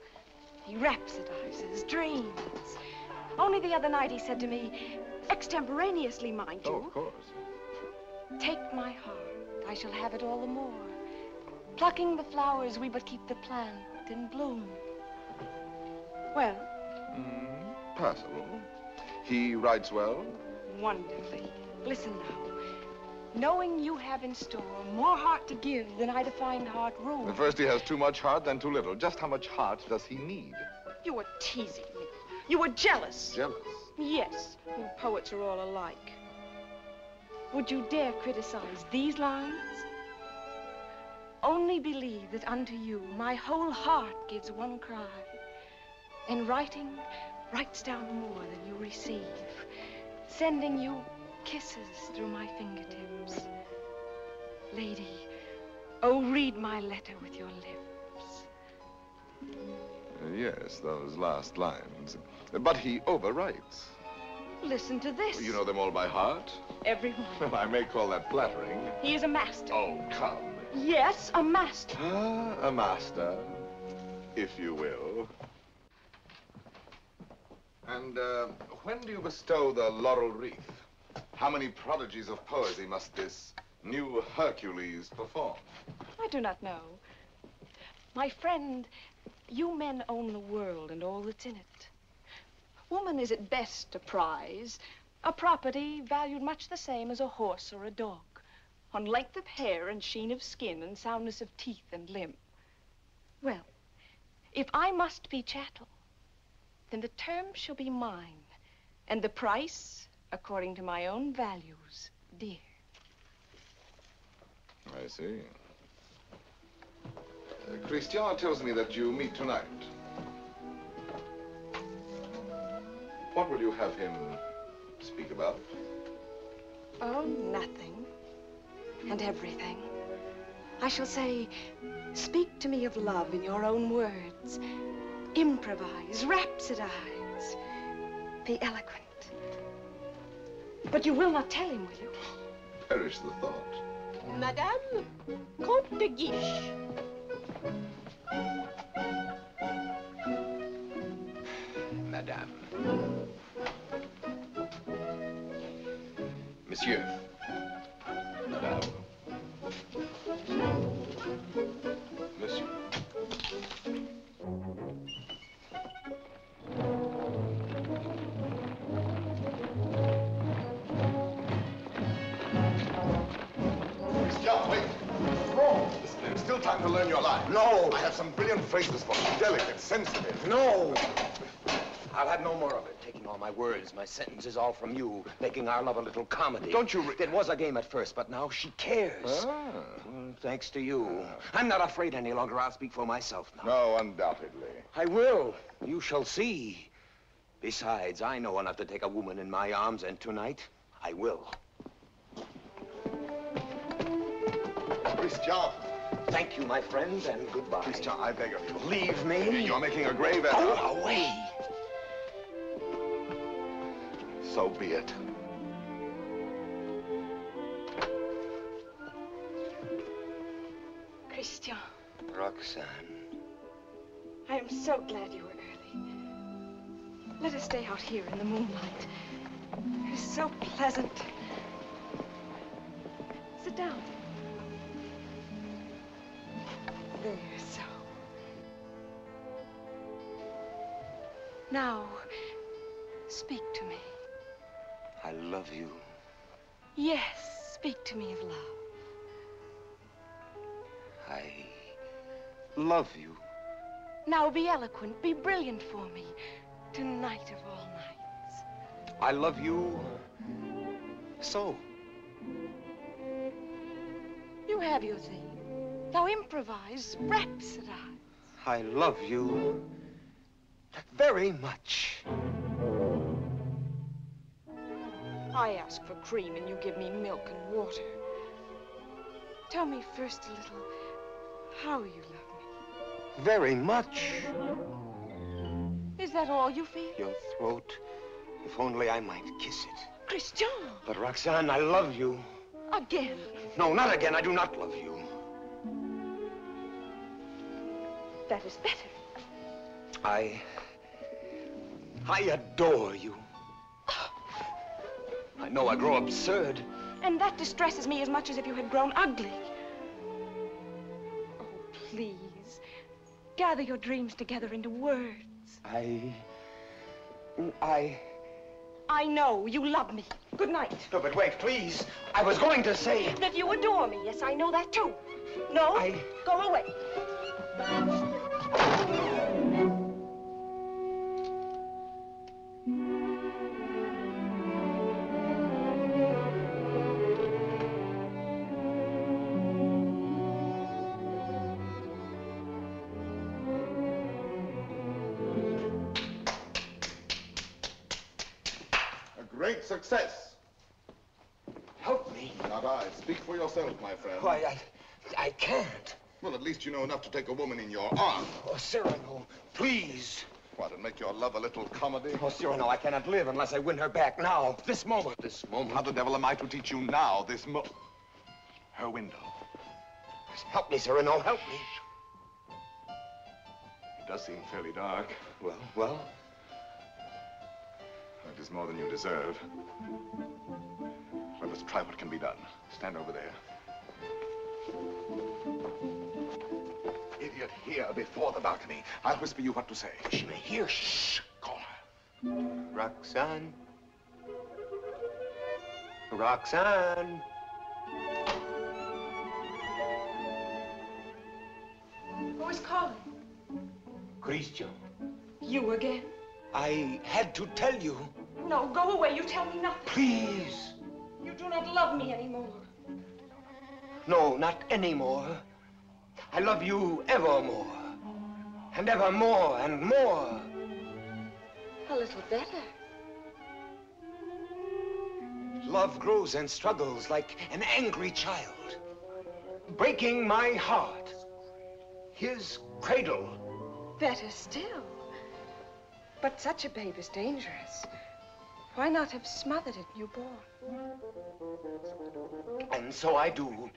He rhapsodizes, dreams. Only the other night he said to me, extemporaneously, mind you. Oh, of course. Take my heart, I shall have it all the more. Plucking the flowers, we but keep the plant in bloom. Well? Passable. He writes well? Wonderfully. Listen now. Knowing you have in store more heart to give than I to find heart room. Well, first he has too much heart, then too little. Just how much heart does he need? You were teasing me. You were jealous. Jealous? Yes. You poets are all alike. Would you dare criticize these lines? Only believe that unto you my whole heart gives one cry. In writing, writes down more than you receive. Sending you kisses through my fingertips. Lady, oh, read my letter with your lips. Yes, those last lines. But he overwrites. Listen to this. You know them all by heart? Everyone. Well, I may call that flattering. He is a master. Oh, come. Yes, a master. A master, if you will. And when do you bestow the laurel wreath? How many prodigies of poesy must this new Hercules perform? I do not know. My friend, you men own the world and all that's in it. Woman is at best a prize, a property valued much the same as a horse or a dog, on length of hair and sheen of skin and soundness of teeth and limb. Well, if I must be chattel, then the term shall be mine, and the price, according to my own values, dear. I see. Christian tells me that you meet tonight. What will you have him speak about? Oh, nothing and everything. I shall say, speak to me of love in your own words. Improvise, rhapsodize, be eloquent. But you will not tell him, will you? Perish the thought. Madame, Comte de Guiche. Madame. Monsieur. Madame. Monsieur. Still time to learn your lines. No. I have some brilliant phrases for you. Delicate, sensitive. No. I'll have no more of it. Taking all my words, my sentences, all from you. Making our love a little comedy. Don't you read? It was a game at first, but now she cares. Ah. Well, thanks to you. I'm not afraid any longer. I'll speak for myself now. No, undoubtedly. I will. You shall see. Besides, I know enough to take a woman in my arms, and tonight, I will. Christian. Thank you, my friends, and goodbye. Christian, I beg of you. Leave me. You're making a grave error. Go away. So be it. Christian. Roxane. I am so glad you were early. Let us stay out here in the moonlight. It is so pleasant. Sit down. There, so. Now, speak to me. I love you. Yes, speak to me of love. I love you. Now be eloquent, be brilliant for me. Tonight of all nights. I love you so. You have your thing. Now improvise, rhapsodize. I love you very much. I ask for cream and you give me milk and water. Tell me first a little how you love me. Very much. Is that all you feel? Your throat, if only I might kiss it. Christian! But Roxane, I love you. Again? No, not again. I do not love you. That is better. I I adore you. I know I grow absurd. And that distresses me as much as if you had grown ugly. Oh, please, gather your dreams together into words. I know you love me. Good night. No, but wait, please. I was going to say... That you adore me. Yes, I know that, too. No, go away. Great success. Help me. Not I. Speak for yourself, my friend. Why, I can't. Well, at least you know enough to take a woman in your arms. Oh, Cyrano, please. What, and make your love a little comedy? Oh, Cyrano, I cannot live unless I win her back now, this moment. This moment? How the devil am I to teach you now, this moment? Her window. Help me, Cyrano, help me. It does seem fairly dark. Well, well. It is more than you deserve. Let us try what can be done. Stand over there. Idiot, here before the balcony. I'll whisper you what to say. She may hear. Shh. Call her. Roxane. Roxane. Who is calling? Christian. You again? I had to tell you. No, go away. You tell me nothing. Please. You do not love me anymore. No, not anymore. I love you evermore. And evermore and more. A little better. Love grows and struggles like an angry child. Breaking my heart. His cradle. Better still. But such a babe is dangerous. Why not have smothered it newborn? And so I do.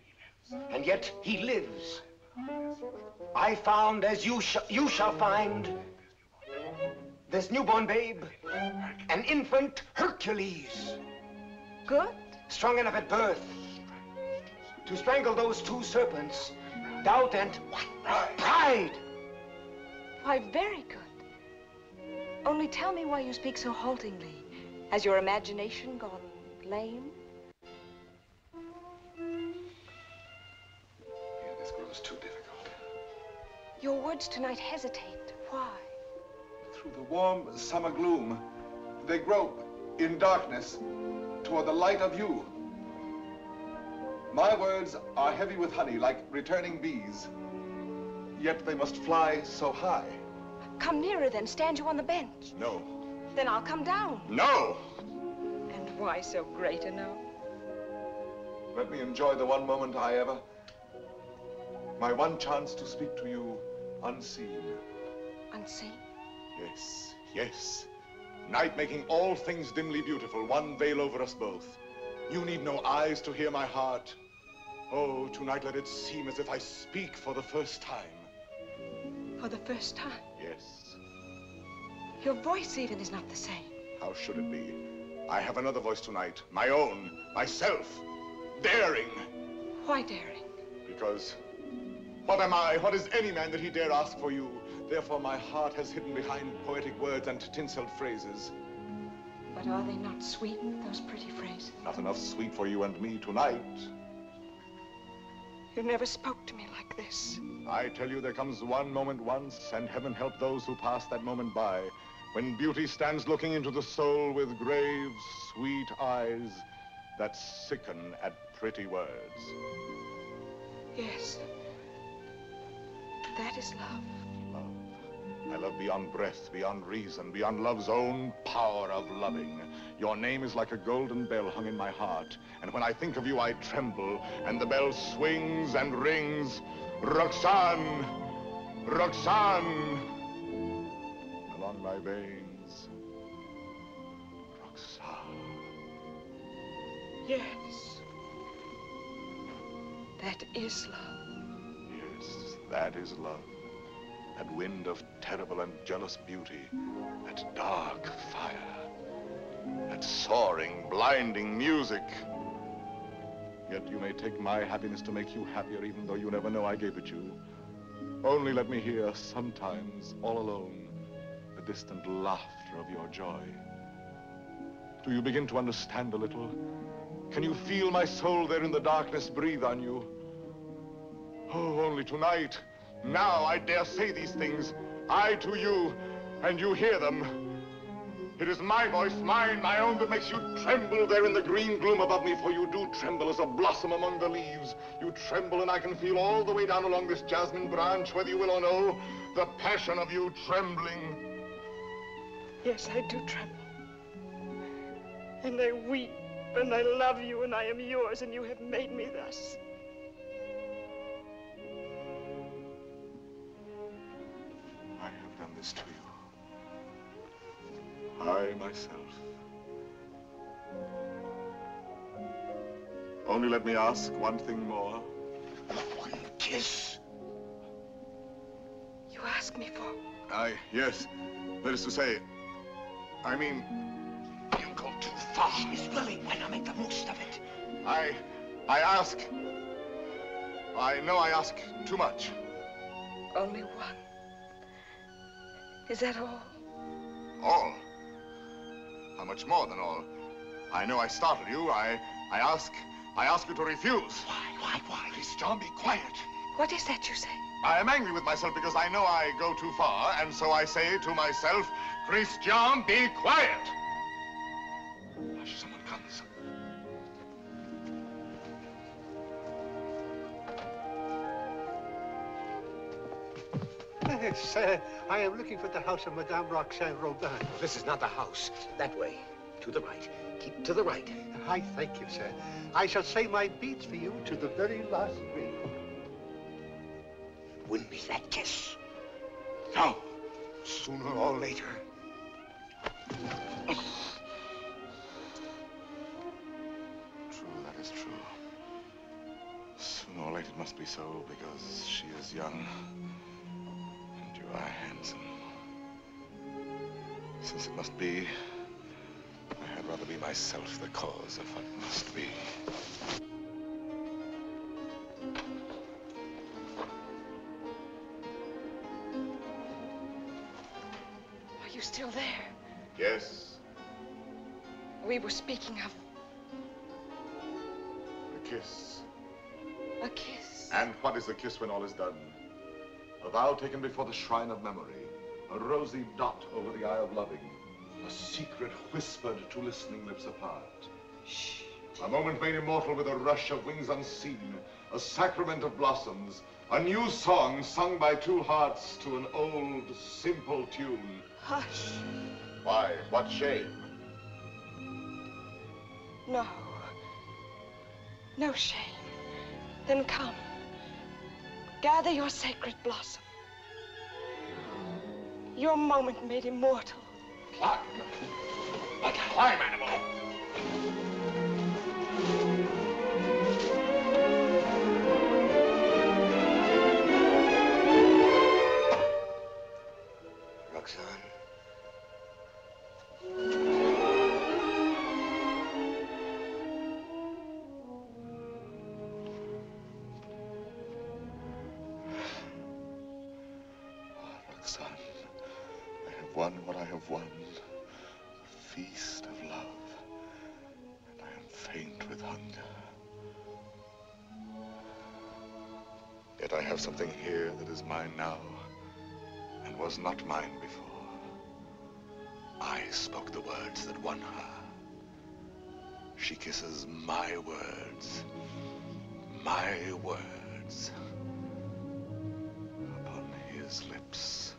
And yet he lives. I found as you shall find this newborn babe, an infant Hercules. Good. Strong enough at birth to strangle those two serpents, doubt and pride. Why, very good. Only tell me why you speak so haltingly. Has your imagination gone lame? Yeah, this grows too difficult. Your words tonight hesitate. Why? Through the warm summer gloom, they grope in darkness toward the light of you. My words are heavy with honey, like returning bees. Yet they must fly so high. Come nearer, then. Stand you on the bench. No. Then I'll come down. No! And why so great a no? Let me enjoy the one moment I ever... My one chance to speak to you unseen. Unseen? Yes, yes. Night making all things dimly beautiful, one veil over us both. You need no eyes to hear my heart. Oh, tonight let it seem as if I speak for the first time. For the first time? Yes. Your voice even is not the same. How should it be? I have another voice tonight. My own. Myself. Daring. Why daring? Because what am I? What is any man that he dare ask for you? Therefore my heart has hidden behind poetic words and tinselled phrases. But are they not sweet, those pretty phrases? Not enough sweet for you and me tonight. You never spoke to me like this. I tell you, there comes one moment once, and heaven help those who pass that moment by, when beauty stands looking into the soul with grave, sweet eyes that sicken at pretty words. Yes. That is love. Love. I love beyond breath, beyond reason, beyond love's own power of loving. Your name is like a golden bell hung in my heart, and when I think of you, I tremble, and the bell swings and rings. Roxane! Roxane! Along my veins. Roxane. Yes. That is love. Yes, that is love. That wind of terrible and jealous beauty. that dark fire, that soaring, blinding music. Yet you may take my happiness to make you happier, even though you never know I gave it you. Only let me hear, sometimes, all alone, the distant laughter of your joy. Do you begin to understand a little? Can you feel my soul there in the darkness breathe on you? Oh, only tonight, now I dare say these things, I to you, and you hear them. It is my voice, mine, my own, that makes you tremble there in the green gloom above me, for you do tremble as a blossom among the leaves. You tremble, and I can feel all the way down along this jasmine branch, whether you will or no, the passion of you trembling. Yes, I do tremble. And I weep, and I love you, and I am yours, and you have made me thus. I have done this to you. I myself. Only let me ask one thing more. One kiss. You ask me for? Yes. That is to say, I mean... You go too far. She is willing. Why not make the most of it? I know I ask too much. Only one. Is that all? All? How much more than all? I know I startled you. I ask you to refuse. Why? Please, John, be quiet. What is that you say? I am angry with myself because I know I go too far, and so I say to myself, Christian, be quiet. Hush, someone comes. Yes, I am looking for the house of Madame Roxane Robin. This is not the house. That way, to the right. Keep to the right. I thank you, sir. I shall say my beads for you to the very last ring. Win me that kiss. Now, sooner or later. True, that is true. Sooner or later it must be so, because she is young. You are handsome. Since it must be, I had rather be myself the cause of what must be. Are you still there? Yes. We were speaking of... a kiss. A kiss? And what is the kiss when all is done? A vow taken before the shrine of memory, a rosy dot over the eye of loving, a secret whispered to listening lips apart. Shh. A moment made immortal with a rush of wings unseen, a sacrament of blossoms, a new song sung by two hearts to an old, simple tune. Hush. Why? What shame? No. No shame. Then come. Gather your sacred blossom. Your moment made immortal. Climb. Like a climb animal. Something here that is mine now and was not mine before. I spoke the words that won her. She kisses my words. My words. Upon his lips.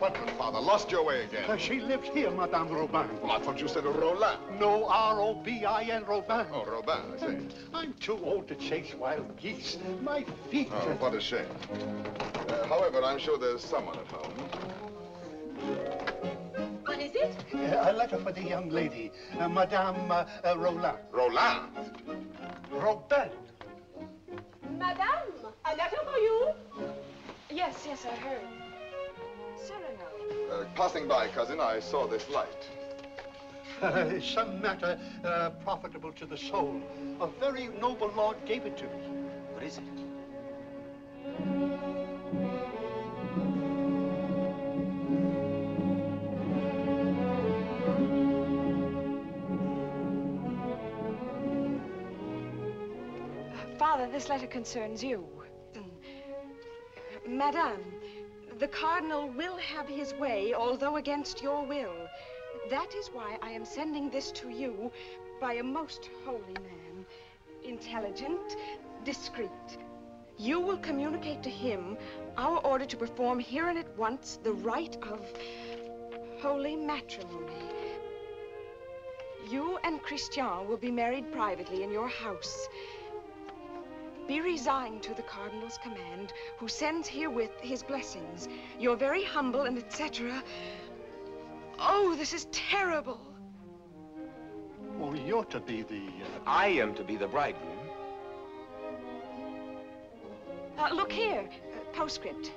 What, good father? Lost your way again? She lived here, Madame Robin. Well, I thought you said Roland. No, R-O-B-I-N, Robin. Oh, Robin, I say. I'm too old to chase wild geese. My feet... Oh, what a shame. However, I'm sure there's someone at home. What is it? A letter for the young lady, Madame Roland. Roland? Robin. Madame. A letter for you? Yes, yes, I heard. Cyrano. Passing by, cousin, I saw this light. Some matter profitable to the soul. A very noble lord gave it to me. What is it? Father, this letter concerns you. Madame, the cardinal will have his way, although against your will. That is why I am sending this to you by a most holy man, intelligent, discreet. You will communicate to him our order to perform here and at once the rite of holy matrimony. You and Christian will be married privately in your house. Be resigned to the cardinal's command, who sends herewith his blessings. Your very humble and etc. Oh, this is terrible. Well, you're to be the... I am to be the bridegroom. Look here, postscript.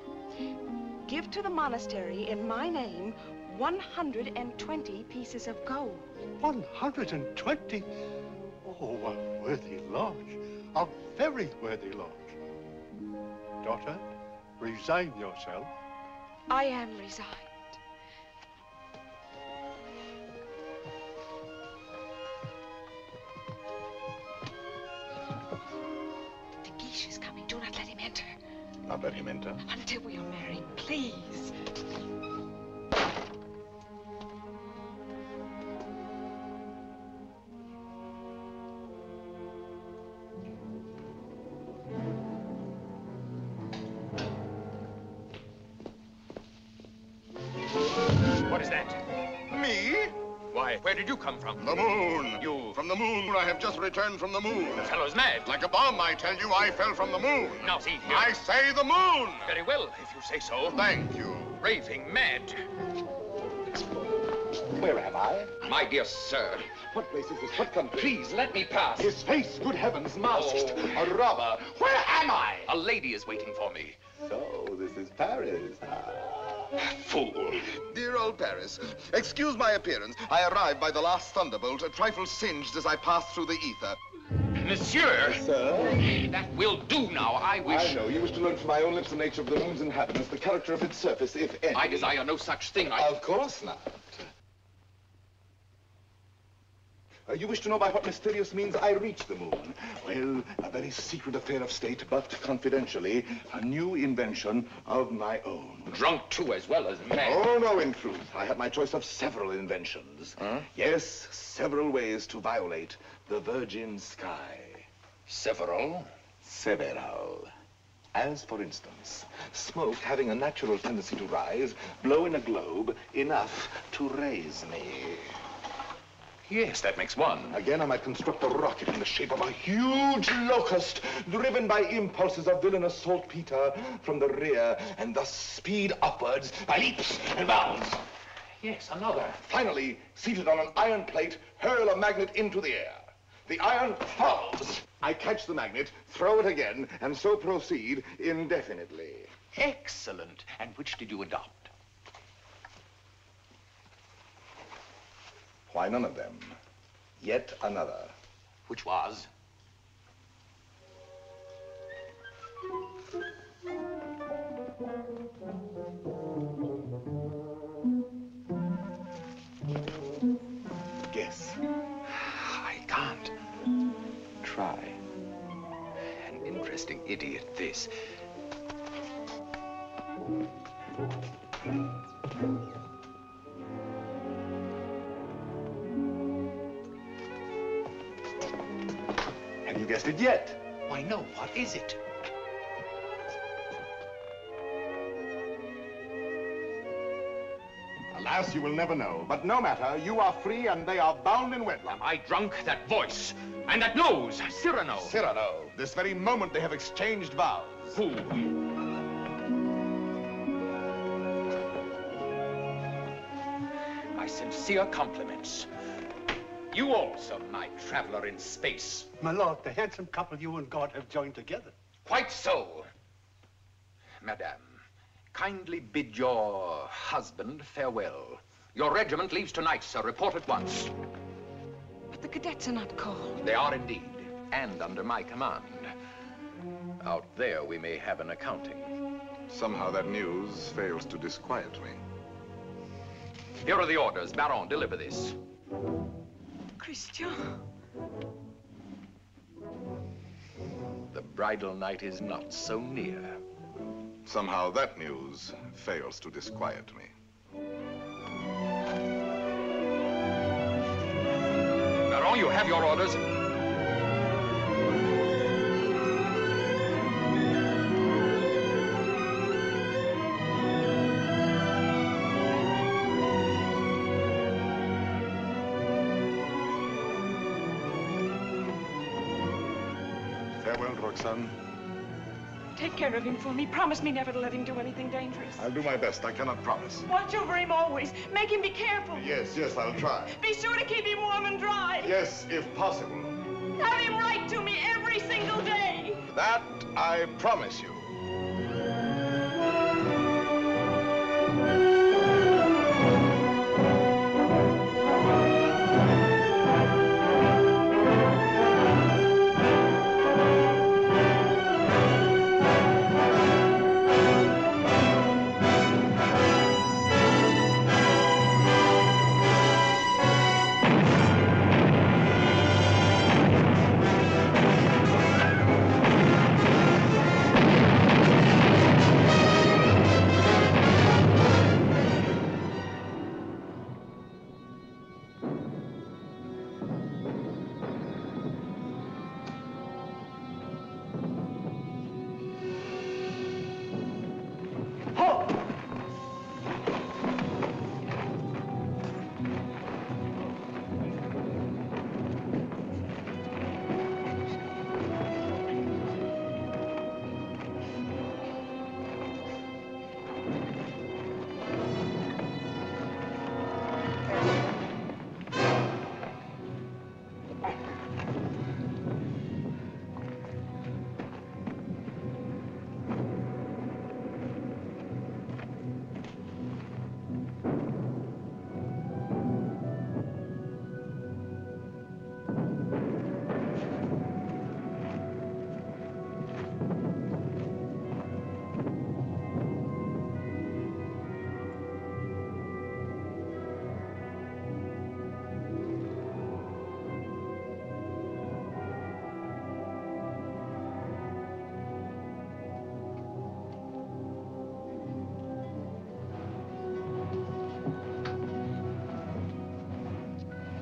Give to the monastery in my name 120 pieces of gold. 120? Oh, a worthy lodge. A very worthy lodge. Daughter, resign yourself. I am resigned. De Guiche is coming. Do not let him enter. Not let him enter? Until we are married, please. Where did you come from? The moon. You? From the moon. I have just returned from the moon. The fellow's mad. Like a bomb, I tell you, I fell from the moon. Now, see here. I say the moon. Very well, if you say so. Thank you. Raving mad. Where am I? My dear sir. What place is this? What country? Please, let me pass. His face, good heavens, masked. Oh. A robber. Where am I? A lady is waiting for me. So, this is Paris. Fool. Dear old Paris, excuse my appearance. I arrived by the last thunderbolt, a trifle singed as I passed through the ether. Monsieur! Sir? That will do now, I wish... I know, you wish to learn from my own lips the nature of the moon's inhabitants, the character of its surface, if any. I desire no such thing, Of course not. You wish to know by what mysterious means I reached the moon? Well, a very secret affair of state, but confidentially, a new invention of my own. Drunk, too, as well as mad. Oh, no, in truth. I had my choice of several inventions. Huh? Yes, several ways to violate the virgin sky. Several? Several. As, for instance, smoke having a natural tendency to rise, blow in a globe enough to raise me. Yes, that makes one. Again, I might construct a rocket in the shape of a huge locust, driven by impulses of villainous saltpeter from the rear, and thus speed upwards by leaps and bounds. Yes, another. Finally, seated on an iron plate, hurl a magnet into the air. The iron falls. I catch the magnet, throw it again, and so proceed indefinitely. Excellent. And which did you adopt? Why, none of them. Yet another. Which was? Guess. I can't. Try. An interesting idiot, this. Guessed it yet? Why, no. What is it? Alas, you will never know. But no matter, you are free and they are bound in wedlock. Am I drunk? That voice and that nose, Cyrano. Cyrano. This very moment they have exchanged vows. Fool. My sincere compliments. You also, my traveler in space. My lord, the handsome couple you and God have joined together. Quite so. kindly bid your husband farewell. Your regiment leaves tonight, sir. Report at once. But the cadets are not called. They are indeed, and under my command. Out there, we may have an accounting. Somehow that news fails to disquiet me. Here are the orders. Baron, deliver this. Christian. The bridal night is not so near. Somehow that news fails to disquiet me. Baron, you have your orders. Farewell, Roxane. Take care of him for me. Promise me never to let him do anything dangerous. I'll do my best. I cannot promise. Watch over him always. Make him be careful. Yes, yes, I'll try. Be sure to keep him warm and dry. Yes, if possible. Have him write to me every single day. That I promise you.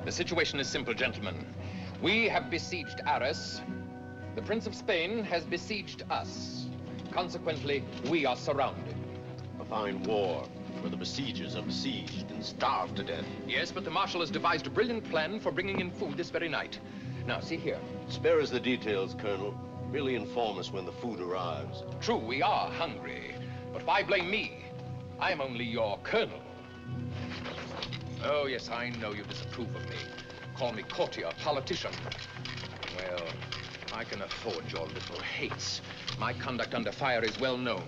The situation is simple, gentlemen. We have besieged Arras. The Prince of Spain has besieged us. Consequently, we are surrounded. A fine war, where the besiegers are besieged and starved to death. Yes, but the Marshal has devised a brilliant plan for bringing in food this very night. Now, see here. Spare us the details, Colonel. Really inform us when the food arrives. True, we are hungry. But why blame me? I am only your colonel. Oh, yes, I know you disapprove of me. Call me courtier, politician. Well, I can afford your little hates. My conduct under fire is well known.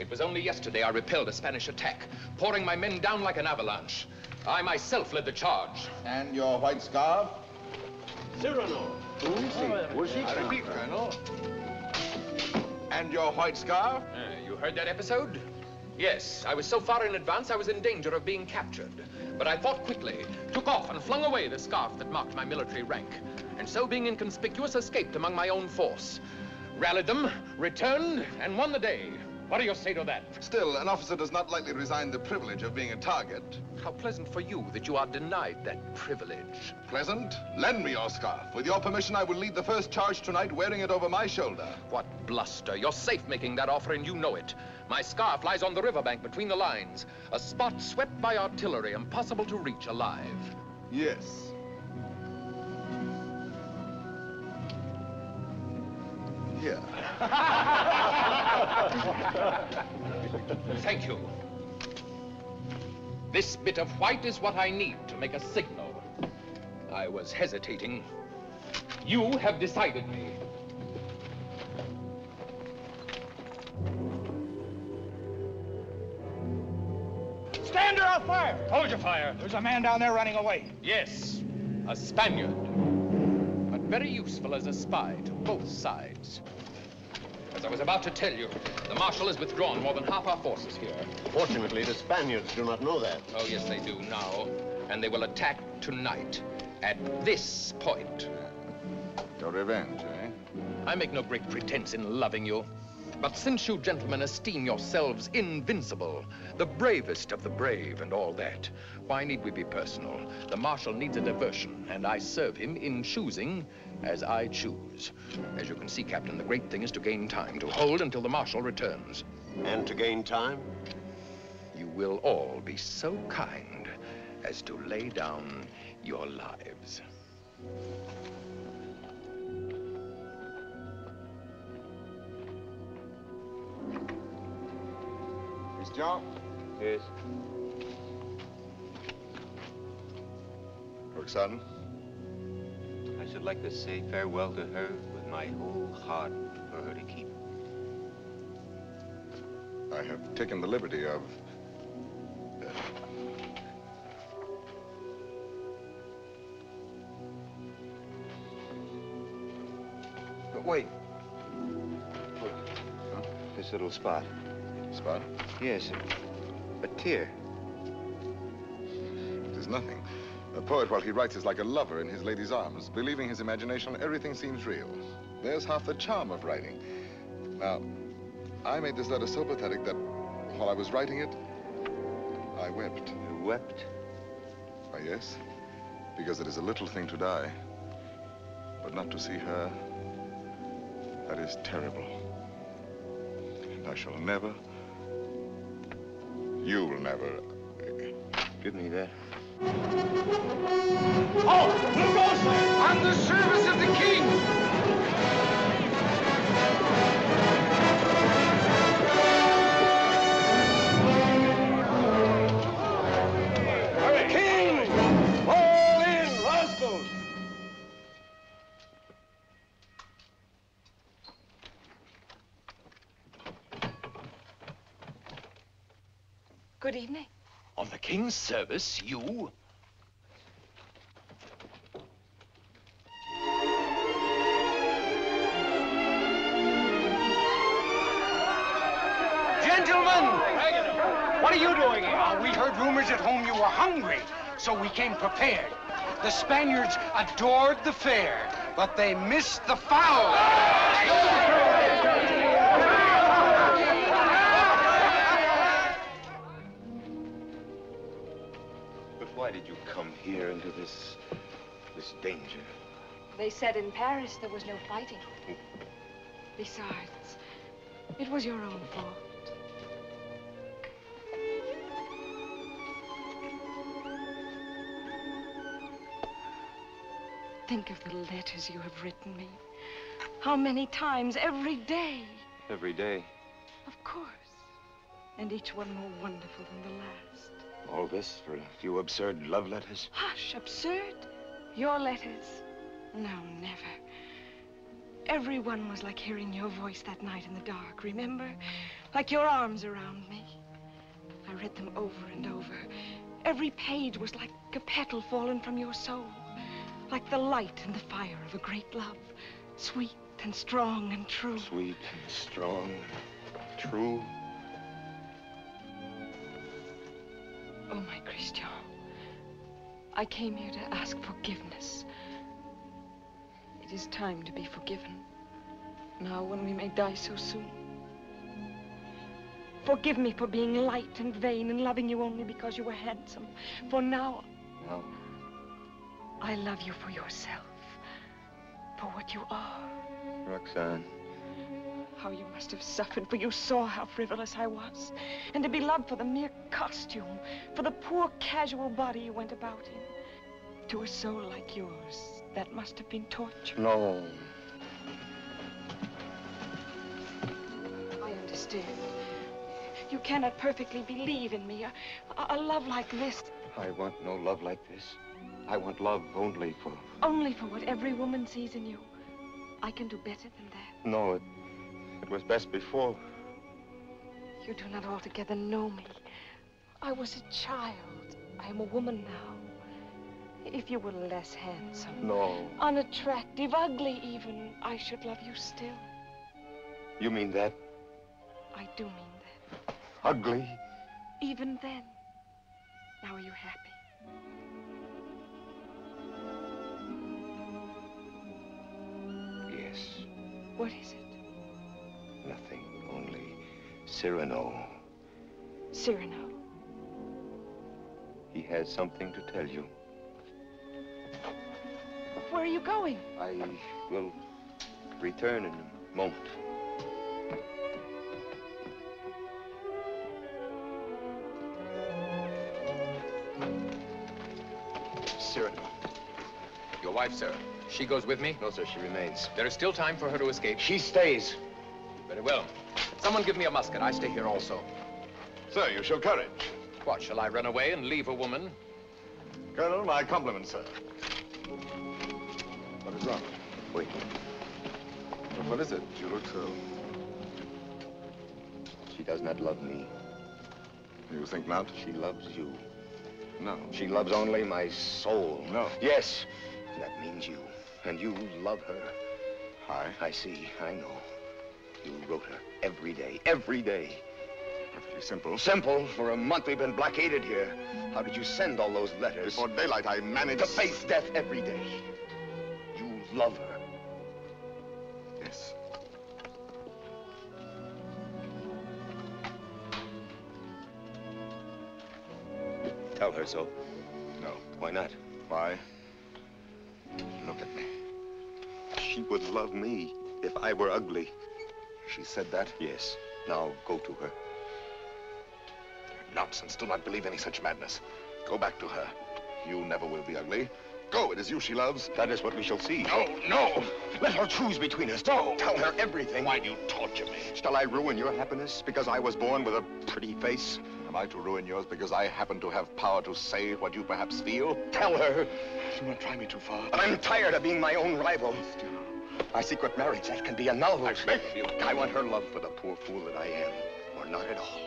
It was only yesterday I repelled a Spanish attack, pouring my men down like an avalanche. I myself led the charge. And your white scarf? Cyrano. Who is he? I repeat, Colonel. And your white scarf? You heard that episode? Yes, I was so far in advance, I was in danger of being captured. But I thought quickly, took off and flung away the scarf that marked my military rank. And so, being inconspicuous, escaped among my own force. Rallied them, returned, and won the day. What do you say to that? Still, an officer does not lightly resign the privilege of being a target. How pleasant for you that you are denied that privilege. Pleasant? Lend me your scarf. With your permission, I will lead the first charge tonight, wearing it over my shoulder. What bluster. You're safe making that offer, and you know it. My scarf lies on the riverbank between the lines, a spot swept by artillery, impossible to reach alive. Yes. Here. Thank you. This bit of white is what I need to make a signal. I was hesitating. You have decided me. Now fire! Hold your fire! There's a man down there running away. Yes, a Spaniard, but very useful as a spy to both sides. As I was about to tell you, the Marshal has withdrawn more than half our forces here. Fortunately, the Spaniards do not know that. Oh, yes, they do now, and they will attack tonight at this point. Your revenge, eh? I make no great pretense in loving you. But since you gentlemen esteem yourselves invincible, the bravest of the brave and all that, why need we be personal? The Marshal needs a diversion, and I serve him in choosing as I choose. As you can see, Captain, the great thing is to gain time, to hold until the Marshal returns. And to gain time? You will all be so kind as to lay down your lives. Miss John? Yes. Roxane? I should like to say farewell to her with my whole heart for her to keep. I have taken the liberty of... But wait. Look. Huh? This little spot. Spot? Yes, a tear. It is nothing. A poet, while he writes, is like a lover in his lady's arms. Believing his imagination, everything seems real. There's half the charm of writing. Now, I made this letter so pathetic that while I was writing it, I wept. You wept? Why, yes, because it is a little thing to die. But not to see her, that is terrible. And I shall never... You'll never... Give me that. Oh, look also! On the service of the king! Hurry. King! All in, rascals! Good evening. On the king's service, you... Gentlemen! What are you doing here? We heard rumors at home you were hungry, so we came prepared. The Spaniards adored the fare, but they missed the fowl. Why did you come here into this danger? They said in Paris there was no fighting. Besides, it was your own fault. Think of the letters you have written me. How many times every day? Every day. Of course. And each one more wonderful than the last. All this for a few absurd love letters? Hush, absurd? Your letters? No, never. Everyone was like hearing your voice that night in the dark, remember? Like your arms around me. I read them over and over. Every page was like a petal fallen from your soul. Like the light and the fire of a great love. Sweet and strong and true. Sweet and strong and true. Oh, my Christian, I came here to ask forgiveness. It is time to be forgiven, now when we may die so soon. Forgive me for being light and vain and loving you only because you were handsome. For now... No. I love you for yourself, for what you are. Roxane. How you must have suffered, for you saw how frivolous I was. And to be loved for the mere costume, for the poor casual body you went about in. To a soul like yours, that must have been torture. No. I understand. You cannot perfectly believe in me. A love like this. I want no love like this. I want love only for... Only for what every woman sees in you. I can do better than that. No, it was best before. You do not altogether know me. I was a child. I am a woman now. If you were less handsome, no, unattractive, ugly even, I should love you still. You mean that? I do mean that. Ugly? Even then. Now are you happy? Yes. What is it? Nothing, only Cyrano. Cyrano? He has something to tell you. Where are you going? I will return in a moment. Cyrano. Your wife, sir. She goes with me? No, sir, she remains. There is still time for her to escape. She stays. Very well. Someone give me a musket. I stay here also. Sir, you show courage. What, shall I run away and leave a woman? Colonel, my compliments, sir. What is wrong? Wait. Well, what is it? You look so... She does not love me. You think not? She loves you. No. She loves only my soul. No. Yes. That means you. And you love her. I see. I know. You wrote her every day. Every day. Pretty simple. Simple? For a month we've been blockaded here. How did you send all those letters? Before daylight I managed... to face death every day. You love her. Yes. Tell her so. No. Why not? Why? Look at me. She would love me if I were ugly. She said that? Yes. Now go to her. Nonsense. Do not believe any such madness. Go back to her. You never will be ugly. Go. It is you she loves. That is what we shall see. No, no. Let her choose between us. No. Tell her everything. Why do you torture me? Shall I ruin your happiness because I was born with a pretty face? Am I to ruin yours because I happen to have power to say what you perhaps feel? Tell her. Do not try me too far. But I'm tired of being my own rival. Still. Our secret marriage, that can be annulled. I beg you. I want her love for the poor fool that I am, or not at all.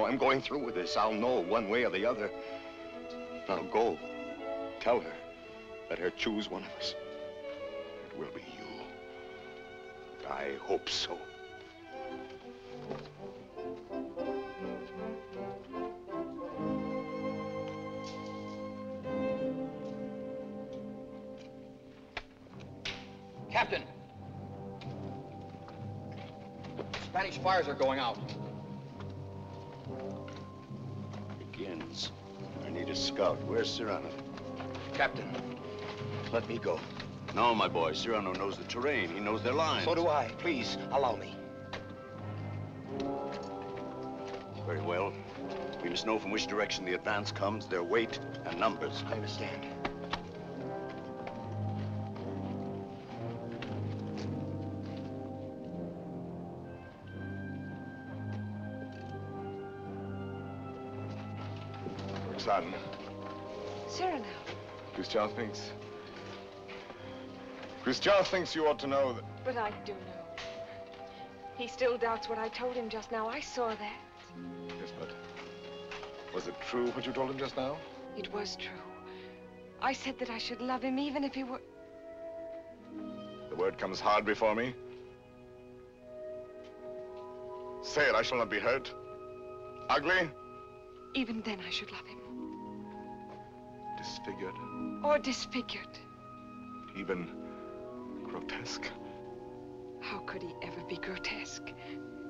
Oh, I'm going through with this. I'll know one way or the other. Now go. Tell her. Let her choose one of us. It will be you. I hope so. Captain! Spanish fires are going out. I need a scout. Where's Cyrano? Captain, let me go. No, my boy. Cyrano knows the terrain. He knows their lines. So do I. Please, allow me. Very well. We must know from which direction the advance comes, their weight, and numbers. I understand. Cyrano. Christian thinks you ought to know that... But I do know. He still doubts what I told him just now. I saw that. Yes, but was it true what you told him just now? It was true. I said that I should love him even if he were... The word comes hard before me. Say it, I shall not be hurt. Ugly? Even then I should love him. Disfigured. Or disfigured. Even grotesque. How could he ever be grotesque?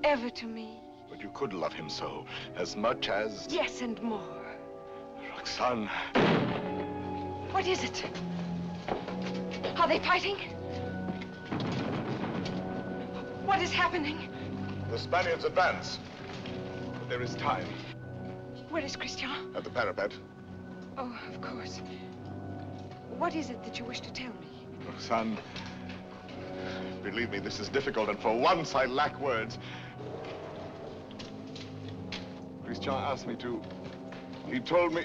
Ever to me? But you could love him so, as much as... Yes, and more. Roxane. What is it? Are they fighting? What is happening? The Spaniards advance. But there is time. Where is Christian? At the parapet. Oh, of course. What is it that you wish to tell me? Roxane, believe me, this is difficult, and for once I lack words. Christian asked me to... He told me...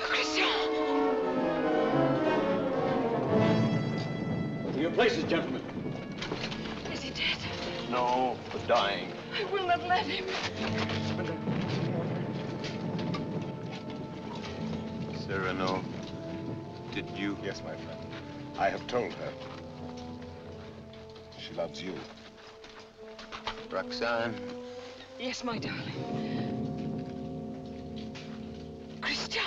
Christian! places, gentlemen. Is he dead? No, but dying. I will not let him. Cyrano, did you? Yes, my friend. I have told her. She loves you. Roxane? Yes, my darling. Christian!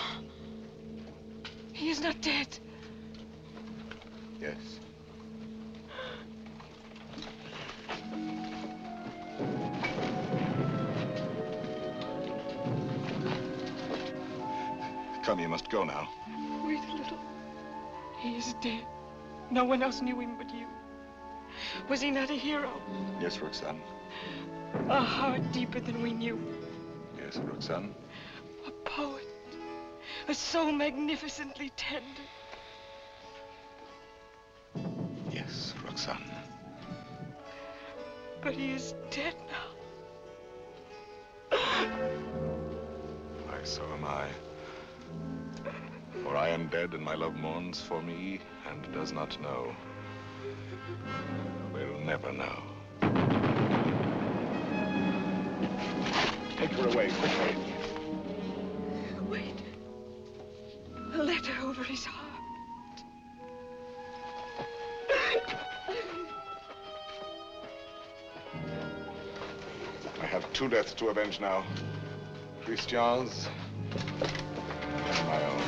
He is not dead. Yes. Come, you must go now. Wait a little. He is dead. No one else knew him but you. Was he not a hero? Yes, Roxane. A heart deeper than we knew. Yes, Roxane. A poet. A soul magnificently tender. Yes, Roxane. But he is dead now. Why, so am I. For I am dead, and my love mourns for me and does not know. We'll never know. Take her away, quickly. Wait. A letter over his heart. I have two deaths to avenge now. Christian's and my own.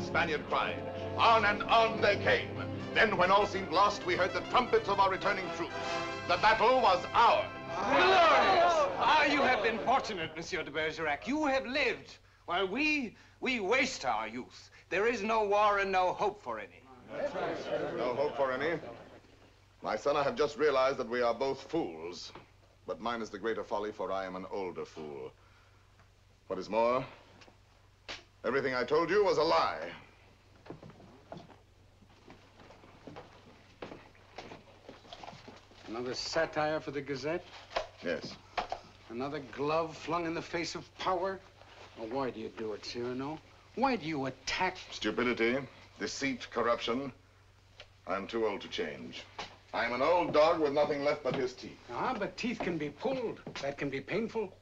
Spaniard cried. On and on they came. Then, when all seemed lost, we heard the trumpets of our returning troops. The battle was ours. Glorious! Ah, you have been fortunate, Monsieur de Bergerac. You have lived, while we waste our youth. There is no war and no hope for any. No hope for any? My son, I have just realized that we are both fools. But mine is the greater folly, for I am an older fool. What is more, everything I told you was a lie. Another satire for the Gazette? Yes. Another glove flung in the face of power? Well, why do you do it, Cyrano? Why do you attack? Stupidity, deceit, corruption. I'm too old to change. I'm an old dog with nothing left but his teeth. Ah, but teeth can be pulled. That can be painful.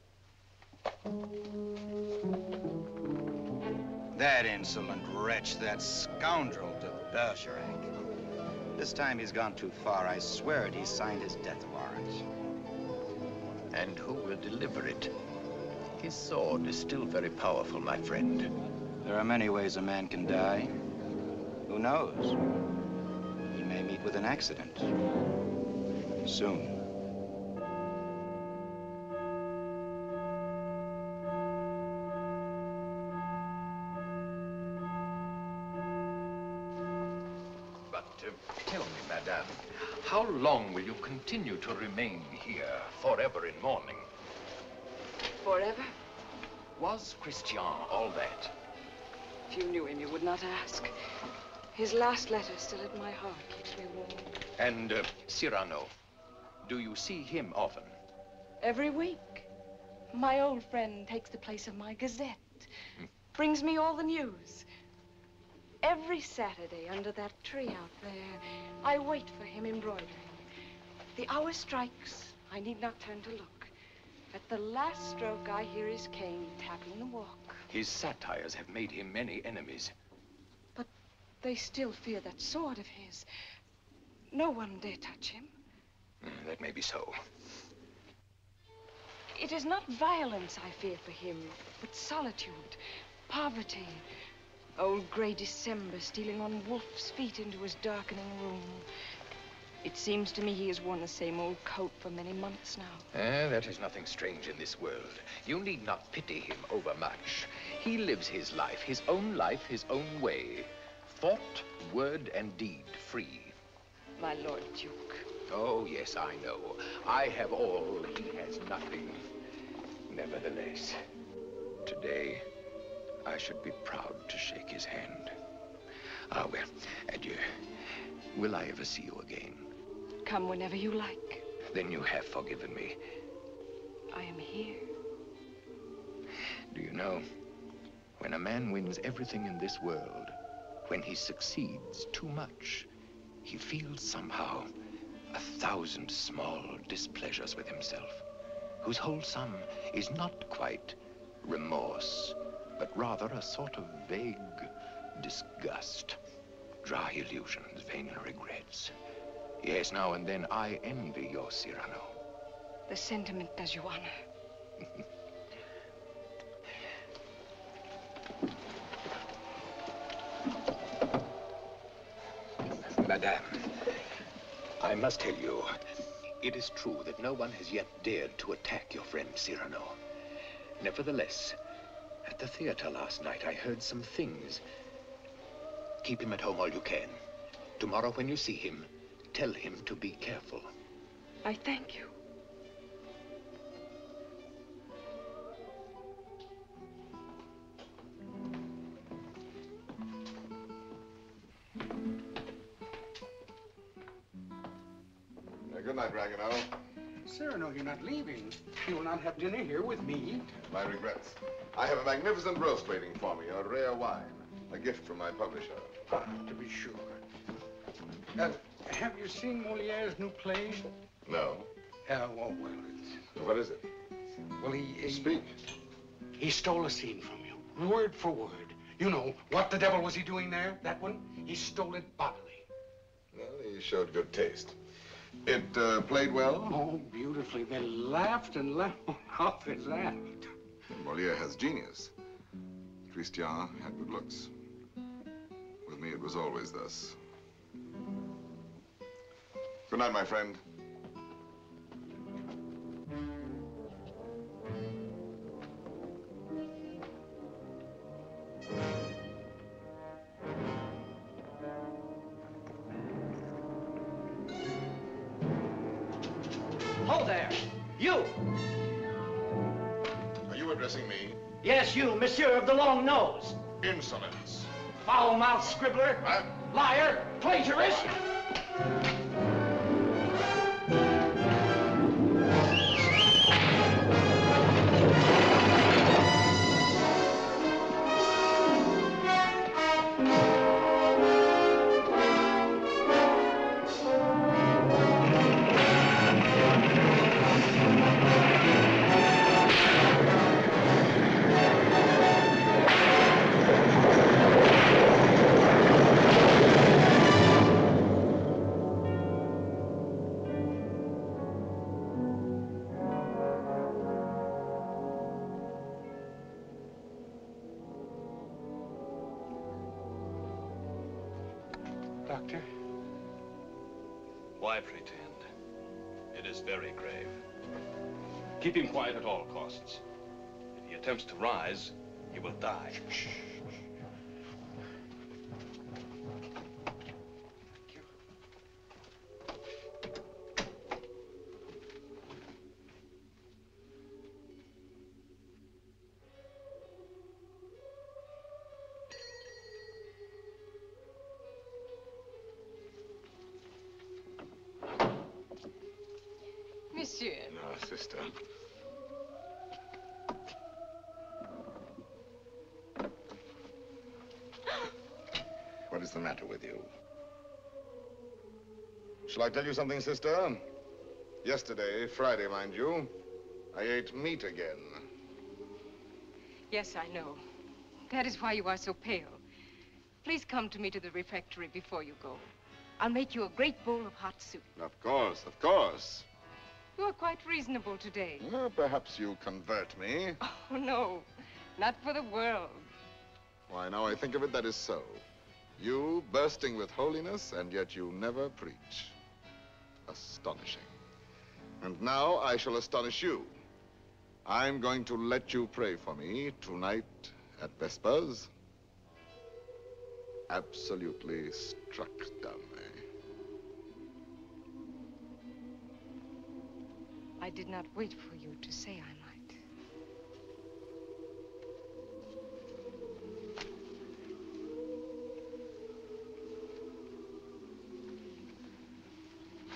That insolent wretch, that scoundrel de Bergerac. This time he's gone too far. I swear it, he signed his death warrant. And who will deliver it? His sword is still very powerful, my friend. There are many ways a man can die. Who knows? He may meet with an accident. Soon. Tell me, madame, how long will you continue to remain here, forever in mourning? Forever? Was Christian all that? If you knew him, you would not ask. His last letter, still at my heart, keeps me warm. And Cyrano, do you see him often? Every week. My old friend takes the place of my Gazette, brings me all the news. Every Saturday, under that tree out there, I wait for him embroidering. The hour strikes. I need not turn to look. At the last stroke, I hear his cane tapping the walk. His satires have made him many enemies. But they still fear that sword of his. No one dare touch him. That may be so. It is not violence I fear for him, but solitude, poverty. Old grey December stealing on wolf's feet into his darkening room. It seems to me he has worn the same old coat for many months now. Ah, that is nothing strange in this world. You need not pity him overmuch. He lives his life, his own life, his own way. Thought, word, and deed free. My Lord Duke. Oh, yes, I know. I have all, he has nothing. Nevertheless, today, I should be proud to shake his hand. Ah, well, adieu. Will I ever see you again? Come whenever you like. Then you have forgiven me. I am here. Do you know, when a man wins everything in this world, when he succeeds too much, he feels somehow 1,000 small displeasures with himself, whose whole sum is not quite remorse, but rather a sort of vague disgust, dry illusions, vain regrets. Yes, now and then I envy your Cyrano. The sentiment does you honor. Madame, I must tell you, it is true that no one has yet dared to attack your friend Cyrano. Nevertheless, at the theater last night, I heard some things. Keep him at home all you can. Tomorrow when you see him, tell him to be careful. I thank you. Good night, Ragueneau. Cyrano, you're not leaving. You will not have dinner here with me. My regrets. I have a magnificent roast waiting for me, a rare wine, a gift from my publisher. Ah, to be sure. Have you seen Molière's new play? No. Oh, well, it's... What is it? Well, he... Speak. He stole a scene from you, word for word. You know, what the devil was he doing there? That one? He stole it bodily. Well, he showed good taste. It played well? Oh, beautifully. They laughed and laughed. How they laughed. Molière has genius. Christian had good looks. With me, it was always thus. Good night, my friend. Ho there, you! Are you addressing me? Yes, you, monsieur of the long nose. Insolence. Foul-mouthed scribbler. Liar. Plagiarist. Doctor? Why pretend? It is very grave. Keep him quiet at all costs. If he attempts to rise, he will die. Shh. What is the matter with you? Shall I tell you something, sister? Yesterday, Friday, mind you, I ate meat again. Yes, I know. That is why you are so pale. Please come to me to the refectory before you go. I'll make you a great bowl of hot soup. Of course, of course. You are quite reasonable today. Well, perhaps you'll convert me. Oh, no, not for the world. Why, now I think of it, that is so. You bursting with holiness, and yet you never preach. Astonishing. And now I shall astonish you. I'm going to let you pray for me tonight at Vespers. Absolutely struck dumb. I did not wait for you to say I might.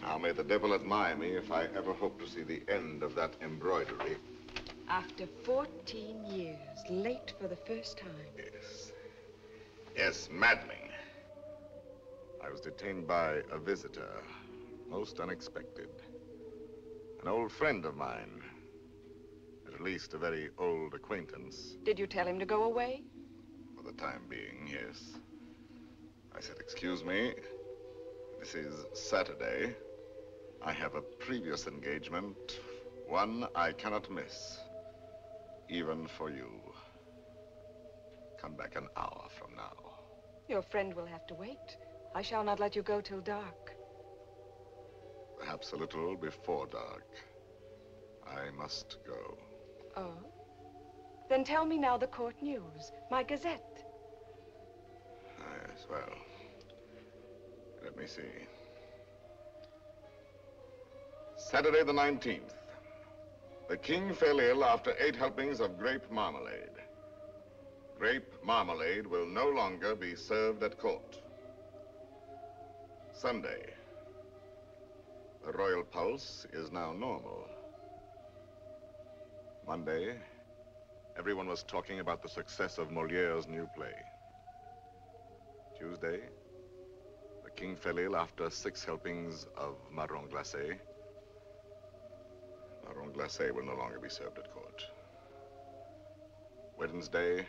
Now may the devil admire me if I ever hope to see the end of that embroidery. After 14 years, late for the first time. Yes. Yes, maddening. I was detained by a visitor, most unexpected. An old friend of mine, at least a very old acquaintance. Did you tell him to go away? For the time being, yes. I said, excuse me, this is Saturday. I have a previous engagement, one I cannot miss, even for you. Come back an hour from now. Your friend will have to wait. I shall not let you go till dark. Perhaps a little before dark. I must go. Oh? Then tell me now the court news, my Gazette. Ah, yes, well, let me see. Saturday the 19th. The king fell ill after 8 helpings of grape marmalade. Grape marmalade will no longer be served at court. Sunday. The royal pulse is now normal. Monday, everyone was talking about the success of Molière's new play. Tuesday, the king fell ill after 6 helpings of marron glacé. Marron glacé will no longer be served at court. Wednesday,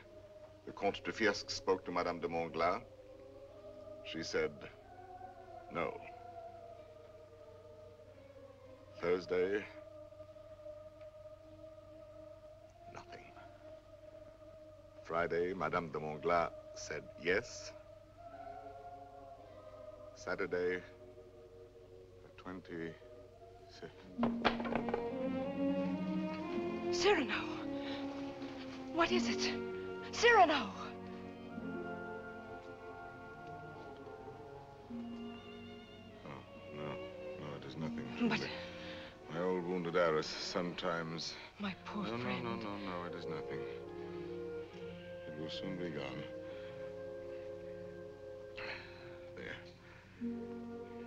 the Comte de Fiesque spoke to Madame de Manglade. She said, no. Thursday, nothing. Friday, Madame de Manglade said yes. Saturday, the 22nd. Cyrano! What is it? Cyrano! Oh, no, it is nothing. But... my old wounded Arras sometimes... my poor friend. No, it is nothing. It will soon be gone. There.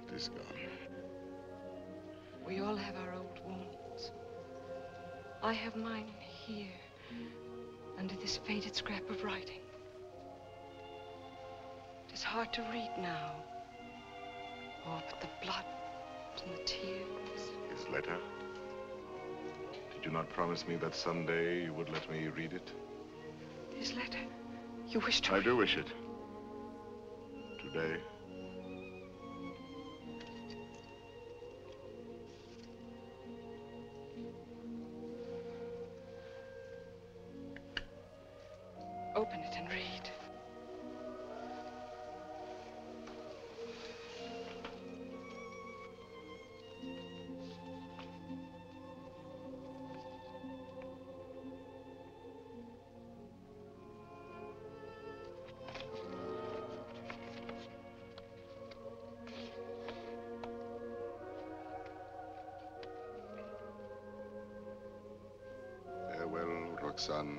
It is gone. We all have our old wounds. I have mine here, under this faded scrap of writing. It is hard to read now. Oh, but the blood and the tears... His letter? Did you not promise me that someday you would let me read it? His letter? You wish to... I do wish it. Today. Open it and read. Roxane,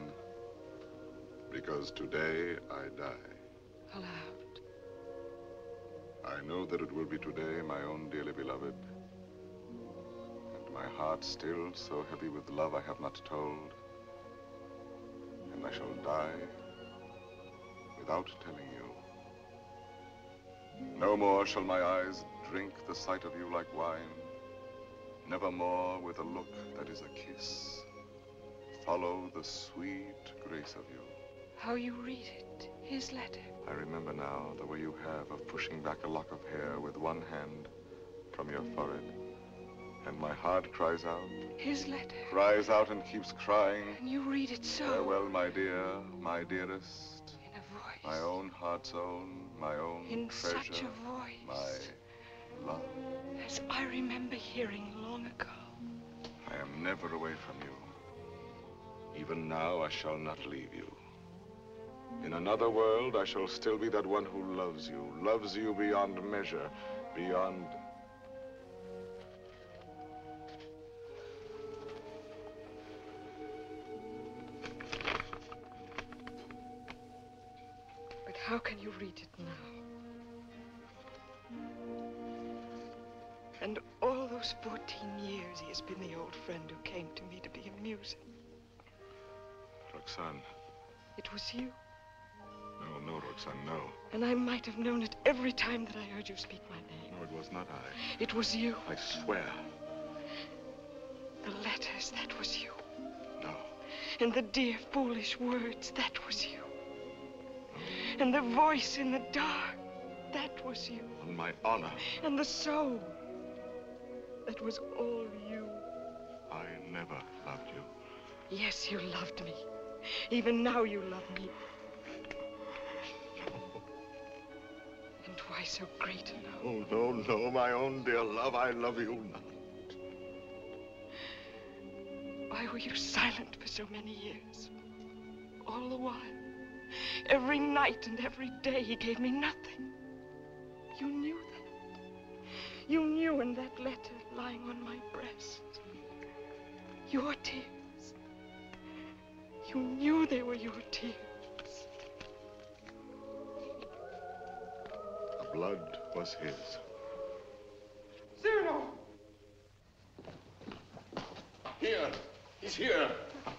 because today I die. Aloud. I know that it will be today, my own dearly beloved. And my heart still so heavy with love I have not told. And I shall die without telling you. No more shall my eyes drink the sight of you like wine. Nevermore with a look that is a kiss. Follow the sweet grace of you. How you read it, his letter. I remember now the way you have of pushing back a lock of hair with one hand from your forehead. And my heart cries out. His letter. Cries out and keeps crying. And you read it so. Farewell, my dear, my dearest. In a voice. My own heart's own, my own in treasure. In such a voice. My love. As I remember hearing long ago. I am never away from you. Even now, I shall not leave you. In another world, I shall still be that one who loves you beyond measure, beyond... But how can you read it now? And all those 14 years, he has been the old friend who came to me to be amusing. Roxane. It was you. No, no, Roxane, no. And I might have known it every time that I heard you speak my name. No, it was not I. It was you. I swear. The letters, that was you. No. And the dear, foolish words, that was you. No. And the voice in the dark, that was you. On my honor. And the soul, that was all you. I never loved you. Yes, you loved me. Even now you love me. And why so great a love? Oh, no, no, my own dear love, I love you not. Why were you silent for so many years? All the while, every night and every day, he gave me nothing. You knew that. You knew in that letter lying on my breast. Your tears. You knew they were your tears. The blood was his. Cyrano! Here. He's here.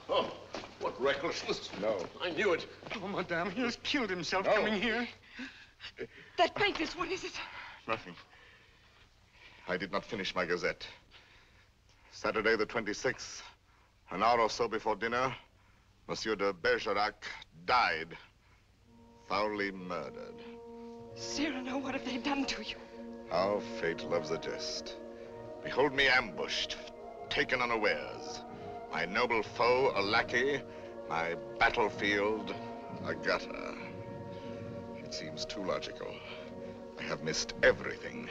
Oh, what recklessness. No. I knew it. Oh, madame, he has killed himself coming here. That paint is, what is it? Nothing. I did not finish my Gazette. Saturday the 26th, an hour or so before dinner, Monsieur de Bergerac died, foully murdered. Cyrano, what have they done to you? How fate loves a jest. Behold me ambushed, taken unawares. My noble foe, a lackey, my battlefield, a gutter. It seems too logical. I have missed everything,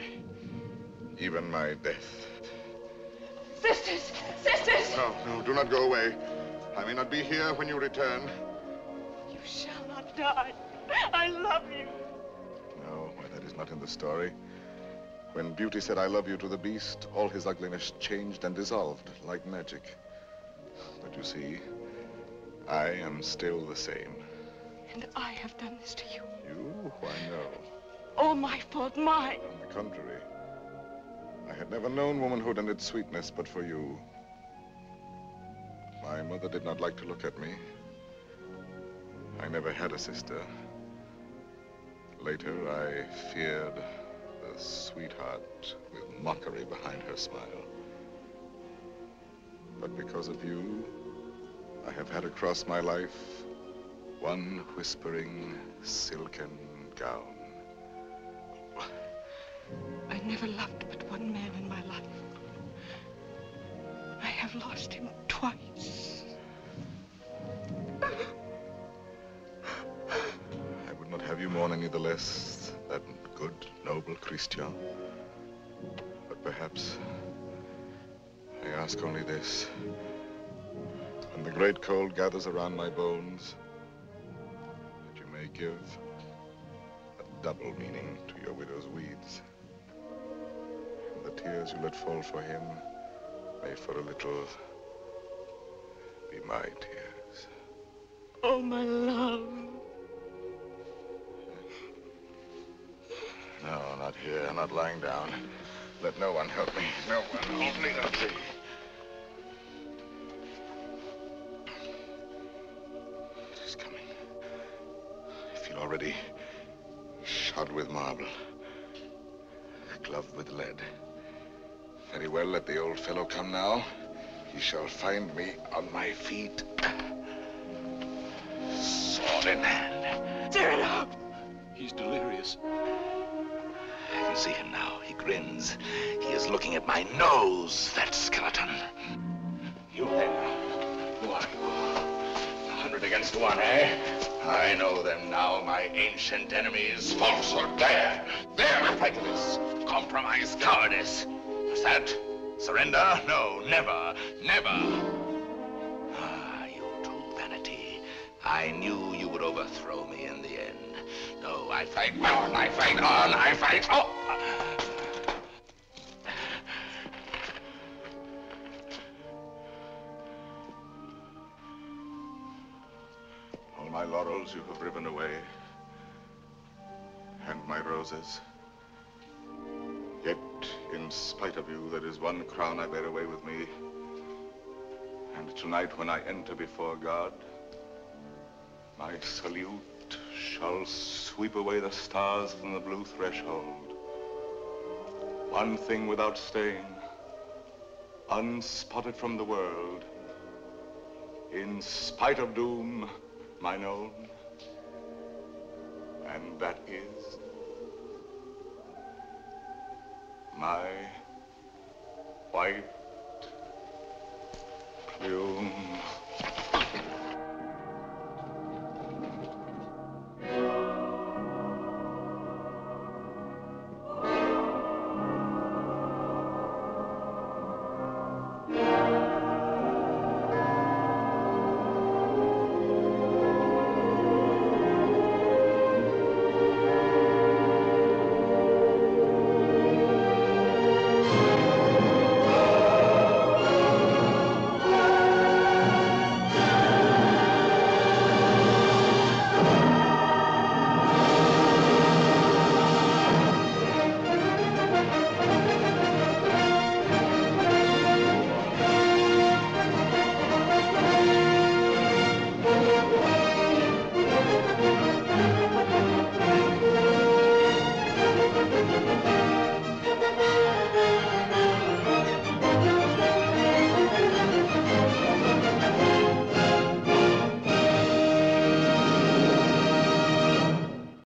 even my death. Sisters! Sisters! No, no, do not go away. I may not be here when you return. You shall not die. I love you. No, why, that is not in the story. When Beauty said, I love you to the beast, all his ugliness changed and dissolved like magic. But you see, I am still the same. And I have done this to you. You? Why, no. All my fault, mine. On the contrary. I had never known womanhood and its sweetness but for you. My mother did not like to look at me. I never had a sister. Later, I feared the sweetheart with mockery behind her smile. But because of you, I have had across my life one whispering silken gown. I never loved but one man in my life. I have lost him twice. I would not have you mourn any the less that good, noble Christian. But perhaps I ask only this. When the great cold gathers around my bones, that you may give a double meaning to your widow's weeds. And the tears you let fall for him may for a little be my tears. Oh, my love. No, not here, not lying down. Let no one help me. No one, only not thee. It is coming. I feel already shod with marble, gloved with lead. Very well, let the old fellow come now. He shall find me on my feet. Sword in hand. Tear it up! He's delirious. I can see him now. He grins. He is looking at my nose, that skeleton. You there. Who are you? 100 against 1, eh? I know them now, my ancient enemies. False or dare. They're prejudice. Compromise, cowardice. What's that? Surrender? No, never, never. Ah, you too, vanity. I knew you would overthrow me in the end. No, I fight on, I fight on, I fight. Oh! All my laurels you have riven away, and my roses. Yet, in spite of you, there is one crown I bear away with me. And tonight, when I enter before God, my salute shall sweep away the stars from the blue threshold. One thing without stain, unspotted from the world. In spite of doom, mine own. And that is my white plume.